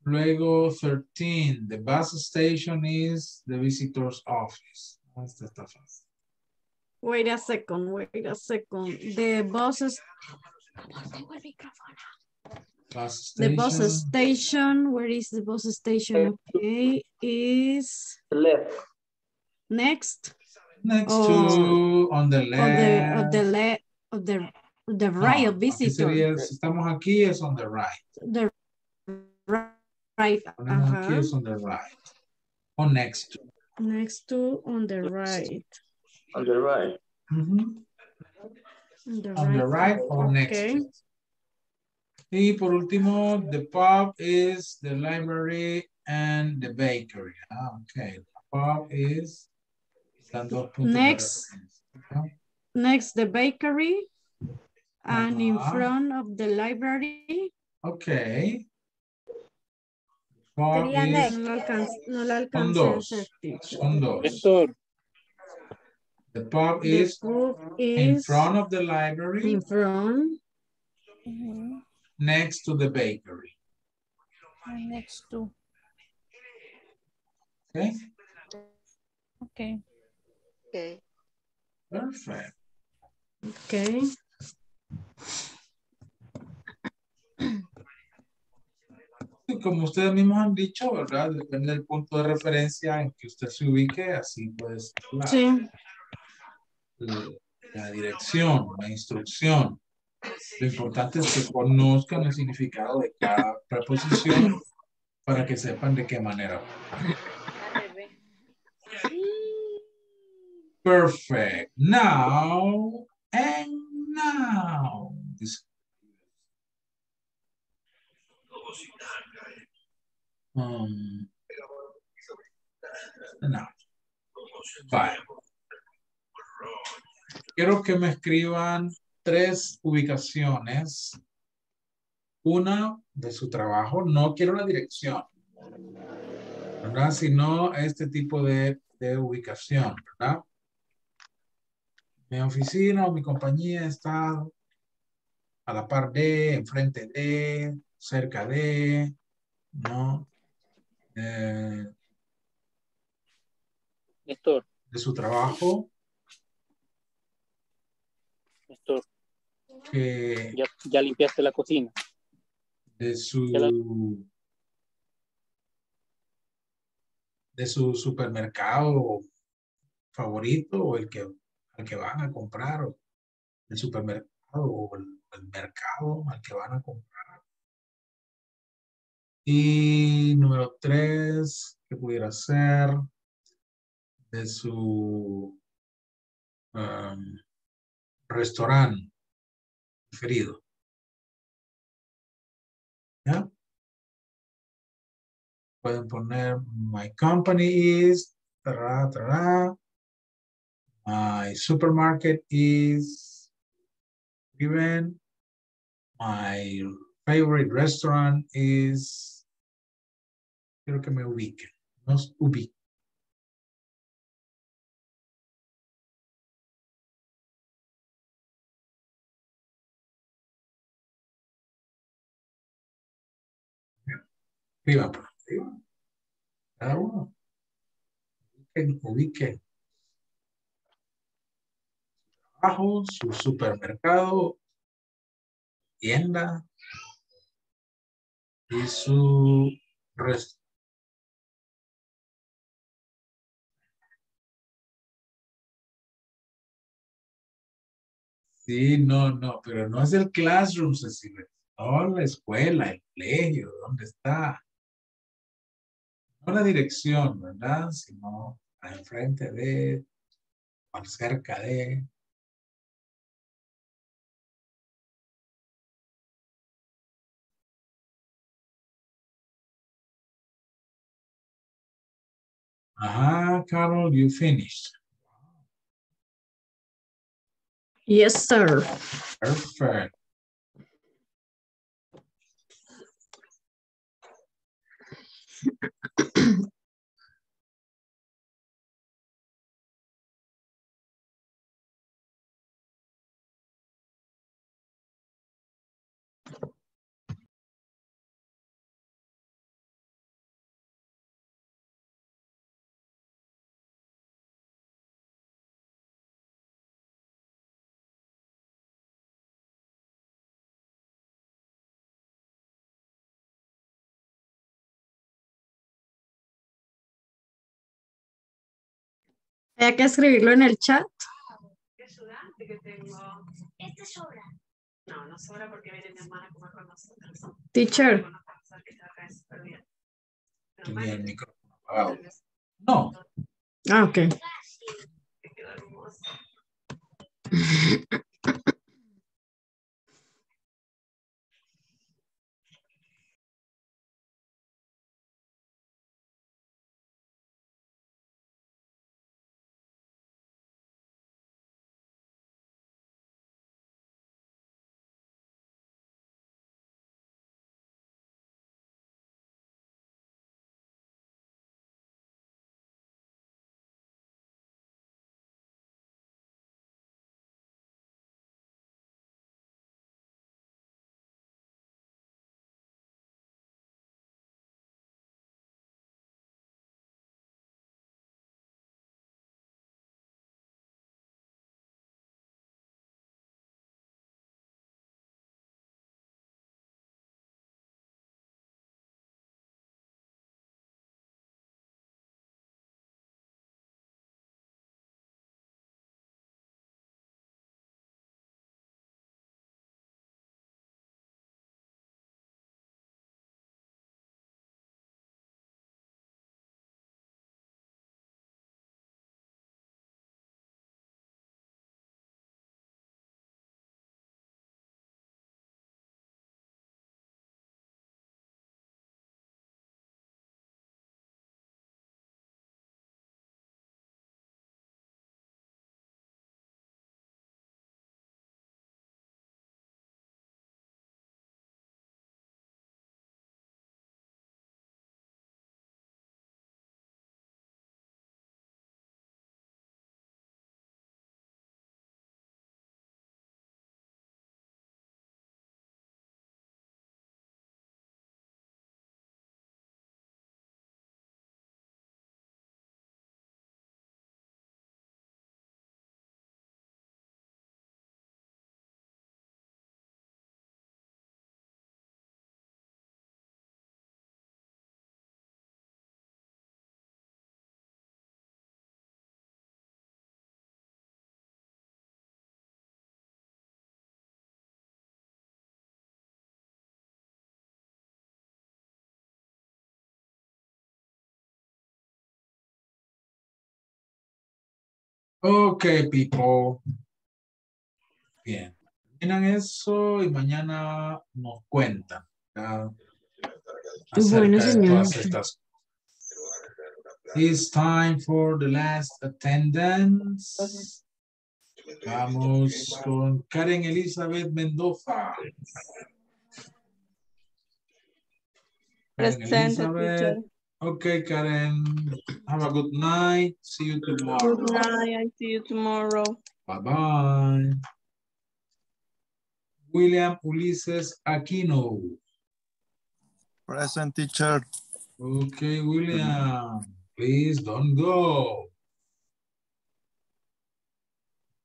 Luego thirteen, the bus station is the visitor's office. Esta está fácil. Wait a second, wait a second. The bus is... bus station. The bus station, where is the bus station? Okay, is... left. Next? Next oh, to, on the left. On the, the left, on the, the right no, of visitor. Sería, si estamos aquí, es on the right. The right. Right. Uh-huh. Aquí es on the right. O next to. Next to on the right. On the right. Mm-hmm. On the on right, the right or okay. next to. Y por último, the pub is the library and the bakery. Ah, okay. The pub is. Next. Okay. Next, the bakery. And uh-huh. in front of the library. Okay. Is, no, alcanzo, no la alcancé. Son dos. Son dos. The pub is, is in front of the library. In front. Next to the bakery. Next to. Okay. Okay. Okay. Perfect. Okay. como ustedes mismos han dicho, ¿verdad? Depende del punto de referencia en que usted se ubique, así pues la, sí. la, la dirección, la instrucción. Lo importante es que conozcan el significado de cada preposición para que sepan de qué manera. Perfect. Now and now. Um, no. Vale. Quiero que me escriban tres ubicaciones. Una de su trabajo. No quiero la dirección, ¿verdad? Sino este tipo de, de ubicación, ¿verdad? Mi oficina o mi compañía está a la par de, enfrente de, cerca de, ¿no? Eh, Néstor. De su trabajo. Néstor. Que, ya, ya limpiaste la cocina. De su, la... de su supermercado favorito o el que, al que van a comprar, o el supermercado o el, el mercado al que van a comprar. Y número tres, que pudiera ser de su um, restaurante preferido. ¿Ya? Pueden poner my company is tará, tará, my supermarket is given, my favorite restaurant is. Quiero que me ubiquen, nos ubiquen. Arriba, por arriba. Cada uno. Ubiquen, ubiquen. Trabajo, su supermercado, tienda y su restaurante. Sí, no, no, pero no es el classroom, Cecilia. No, la escuela, el colegio, ¿dónde está? No la dirección, ¿verdad? Sino al frente de, o cerca de. Ajá, Carol, you finished. Yes, sir. Perfect. Hay que escribirlo en el chat. ¿Qué ayudante que tengo? Este sobra. No, no sobra porque viene mi hermana a comer con nosotros. Teacher. Tenía el micrófono apagado. No. Ah, ok. Te quedó hermoso. Ok, people. Bien. Miren eso y mañana nos cuentan. ¿Ya? Bueno, señor. Estas... It's time for the last attendance. Vamos con Karen Elizabeth Mendoza. Karen Elizabeth. Okay, Karen. Have a good night. See you tomorrow. Good night. I see you tomorrow. Bye-bye. William Ulises Aquino. Present, teacher. Okay, William. Please don't go.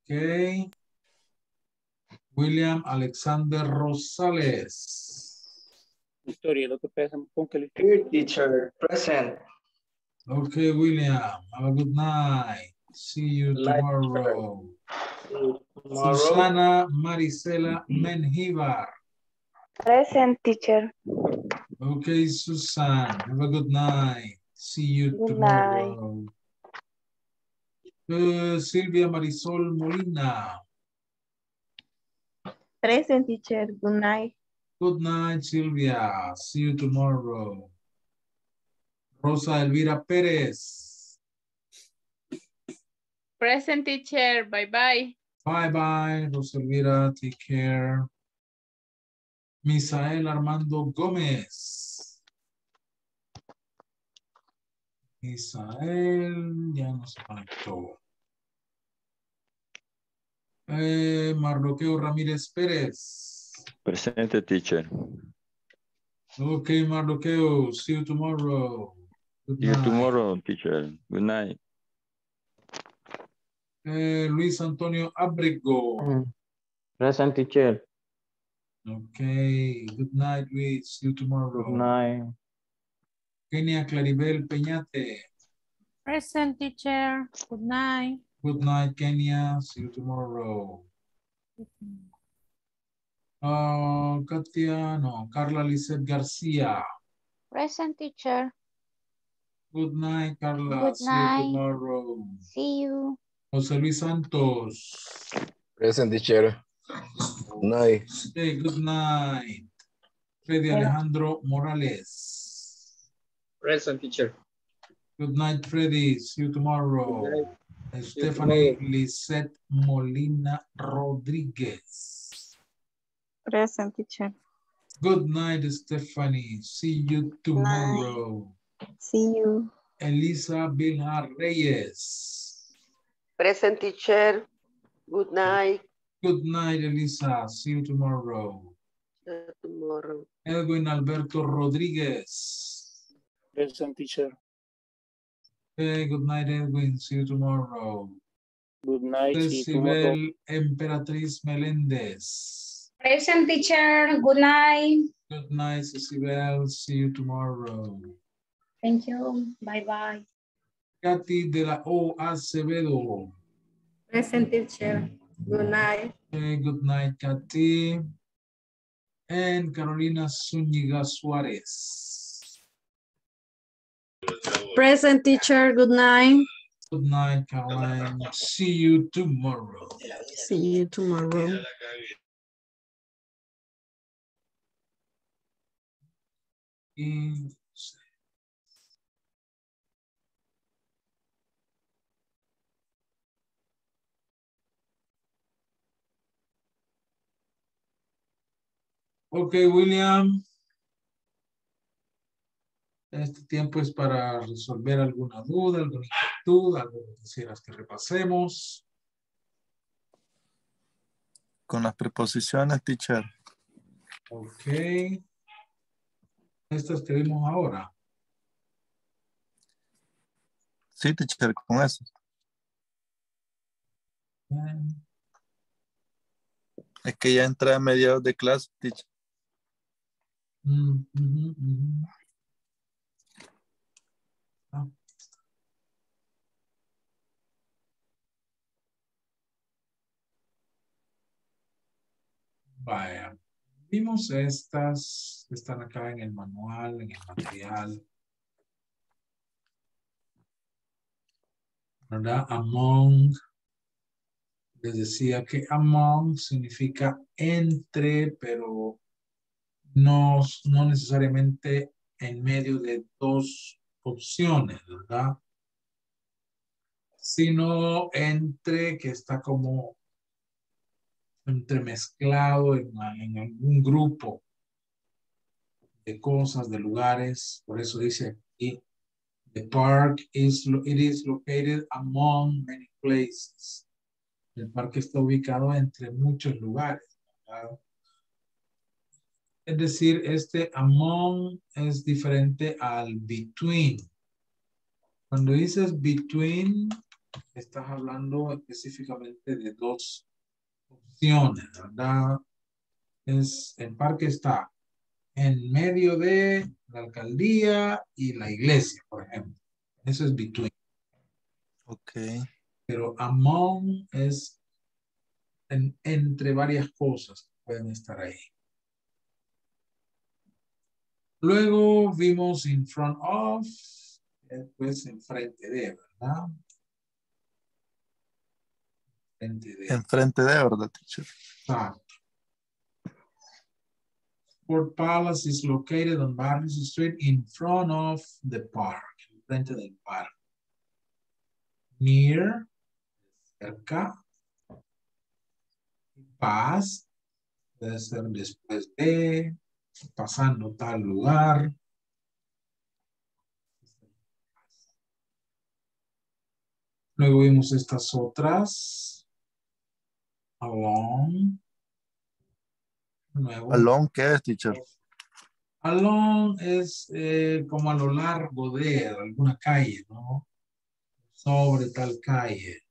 Okay. William Alexander Rosales. Historia, lo que pasa, póngale. Here, teacher, present. Okay, William. Have a good night. See you tomorrow. Tomorrow. Susana Marisela Menjivar. Present, teacher. Okay, Susan. Have a good night. See you good tomorrow. Uh, Silvia Marisol Molina. Present, teacher. Good night. Good night, Silvia. See you tomorrow. Rosa Elvira Perez. Present, teacher. Bye-bye. Bye-bye, Roselvira. Take care. Misael Armando Gómez. Misael, ya no se conectó. Eh, Marloqueo Ramírez Pérez. Presente, teacher. Ok, Marloqueo. See you tomorrow. Good See night. you tomorrow, teacher. Good night. Eh, Luis Antonio Abrego. Present, teacher. Okay. Good night, Luis. See you tomorrow. Good night. Kenia Claribel Peñate. Present, teacher. Good night. Good night, Kenia. See you tomorrow. Uh, Katia, no. Carla Lizeth García. Present, teacher. Good night, Carla. Good night. See you tomorrow. See you. José Luis Santos. Present, teacher. Good night. Hey, good night. Freddy Alejandro Morales. Present, teacher. Good night, Freddy. See you tomorrow. Stephanie Lizeth Molina Rodriguez. Present, teacher. Good night, Stephanie. See you tomorrow. Night. See you. Elisa Villar Reyes. Present, teacher. Good night. Good night, Elisa. See you tomorrow. Uh, tomorrow. Edwin Alberto Rodriguez. Present, teacher. Okay, good night, Edwin. See you tomorrow. Good night. Cecibel Emperatriz Meléndez. Present, teacher. Good night. Good night, Cecibel. See you tomorrow. Thank you. Bye-bye. Katy de la O. Acevedo. Present, teacher. Good night. Okay, good night, Katy. And Carolina Zúñiga Suárez. Present, teacher. Good night. Good night, Caroline. See you tomorrow. See you tomorrow. In Ok, William. Este tiempo es para resolver alguna duda, alguna inquietud, algo que quisieras que repasemos. Con las preposiciones, teacher. Ok. Estas que vimos ahora. Sí, teacher, con eso. Bien. Es que ya entra a mediados de clase, teacher. Mm, mm-hmm, mm-hmm. Ah. Vaya, vimos estas, están acá en el manual, en el material. ¿Verdad? Among, les decía que among significa entre, pero no, no necesariamente en medio de dos opciones, ¿verdad? Sino entre, que está como entremezclado en, en algún grupo de cosas, de lugares. Por eso dice aquí, the park is, it is located among many places. El parque está ubicado entre muchos lugares, ¿verdad? Es decir, este among es diferente al between. Cuando dices between, estás hablando específicamente de dos opciones, ¿verdad? Es, el parque está en medio de la alcaldía y la iglesia, por ejemplo. Eso es between. Ok. Pero among es en, entre varias cosas que pueden estar ahí. Luego vimos in front of, después enfrente de, ¿verdad? Enfrente de. Enfrente de, ¿verdad, teacher? Exacto. Fort Palace is located on Barnes Street in front of the park. Enfrente del parque. Near, cerca. Past, puede ser después de, pasando tal lugar. Luego vimos estas otras. Along. Nuevo. Along, ¿qué es, teacher? Along es eh, como a lo largo de alguna calle, ¿no? Sobre tal calle.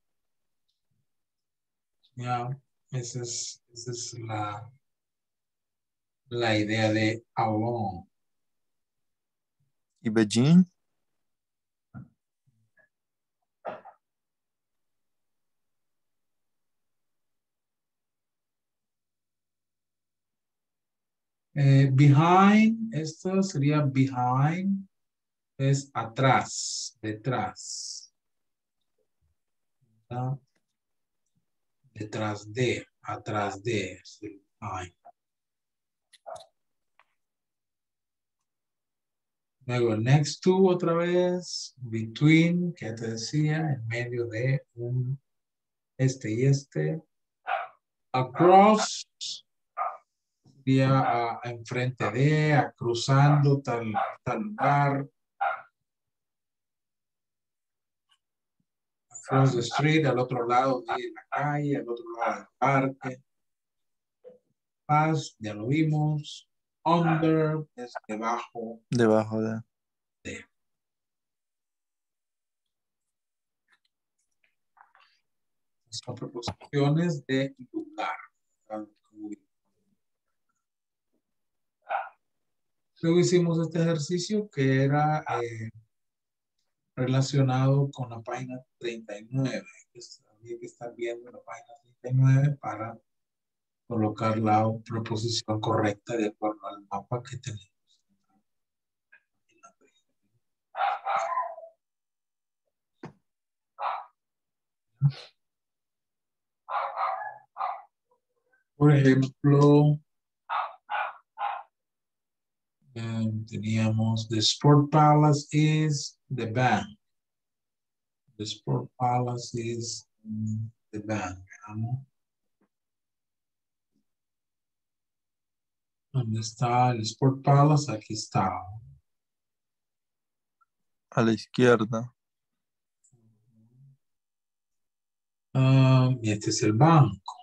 Ya, esa es, esa es la, la idea de along. ¿Y Beijing? Eh, behind, esto sería behind, es atrás, detrás. ¿Verdad? Detrás de, atrás de, sí, behind. Luego, next to, otra vez, between, que te decía, en medio de un este y este. Across, sería a, a enfrente de, a cruzando tal, tal lugar. Across the street, al otro lado de la calle, al otro lado del parque. Past, ya lo vimos. Under es debajo. Debajo de. de. Son proposiciones de lugar. Luego hicimos este ejercicio que era eh, relacionado con la página treinta y nueve. Había que estar viendo la página treinta y nueve para colocar la proposición correcta de acuerdo al mapa que tenemos. Por ejemplo, eh, teníamos the Sport Palace is the bank. The Sport Palace is the bank. ¿Verdad? ¿Dónde está el Sport Palace? Aquí está. A la izquierda. Uh, y este es el banco.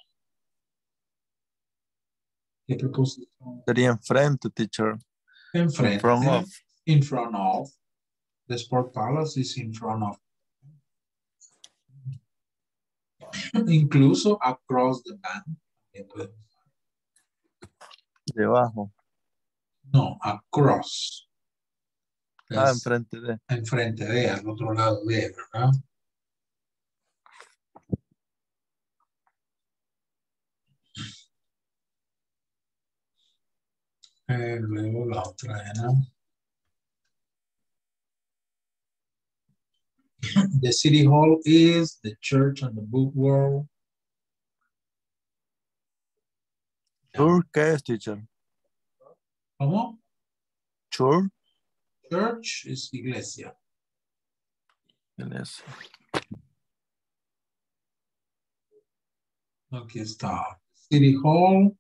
¿Qué proposición? Sería enfrente, teacher. Enfrente. In front of. In front of. The Sport Palace is in front of. Incluso across the bank. Debajo. No, across. Ah, es enfrente de. Enfrente de, al otro lado de, ¿verdad? Eh, luego la otra era. The City Hall is the church and the book world. Church, ¿qué es, teacher? ¿Cómo? Church. Church es iglesia. Iglesia. Aquí está. City Hall.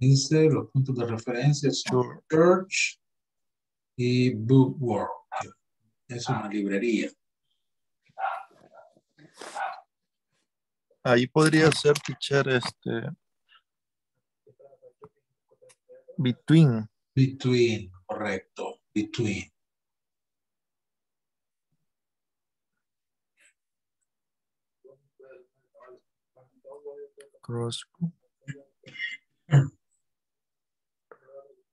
Dice los puntos de referencia son Church y Book World. Es una librería. Ahí podría ser, teacher, este... Between. Between, correcto. Between. Cross.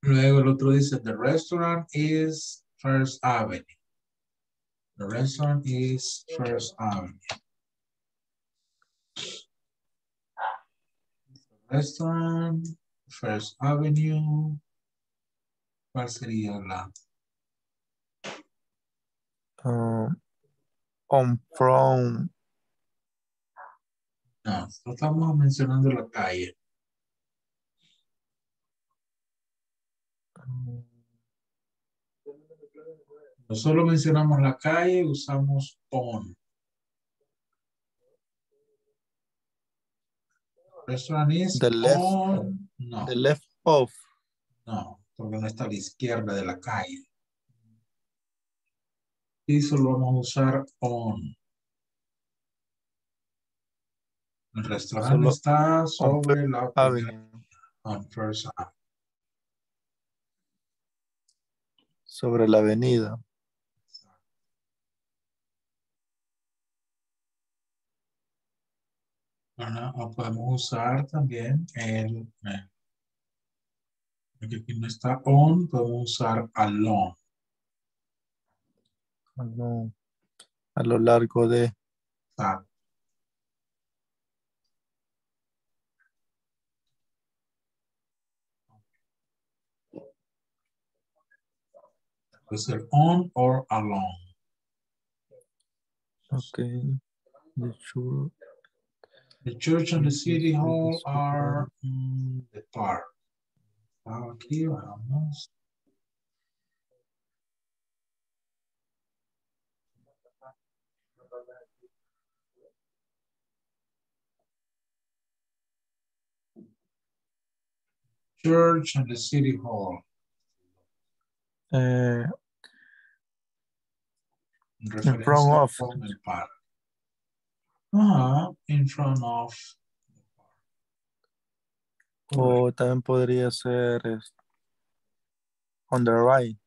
Luego el otro dice, the restaurant is First Avenue. The restaurant is First Avenue. The restaurant, First Avenue. ¿Cuál sería la? Uh, on from. No, estamos mencionando la calle. No solo mencionamos la calle, usamos on. Restaurant is the left, on. No. The left of. No, porque no está a la izquierda de la calle. Y solo vamos a usar on. El restaurante está sobre la avenida. On First Avenue. Sobre la avenida. Bueno, o podemos usar también el, porque aquí no está on, podemos usar along. Along. A lo largo de. Ah. Puede ser on or along. Okay. The church. The church and the city hall are in the park. Aquí vamos. Church and the city hall. Eh, in front of el parque. Ajá, in front of. O también podría ser on the right.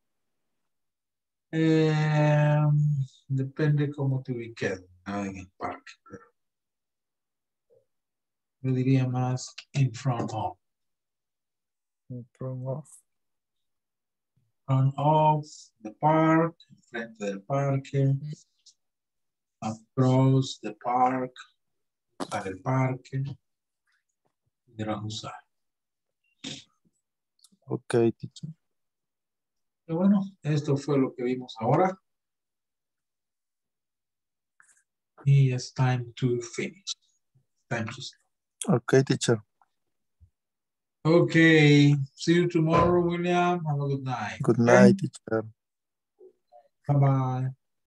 Eh, depende cómo te ubiques en el parque. Yo diría más in front of. In front of. Front of the park, frente del parque, across the park, para el parque, pudieran usar. Ok, teacher. Y bueno, esto fue lo que vimos ahora. Y it's time to finish. Time to start. Ok, teacher. Okay, see you tomorrow, William. Have a good night. Good night, teacher. Bye-bye.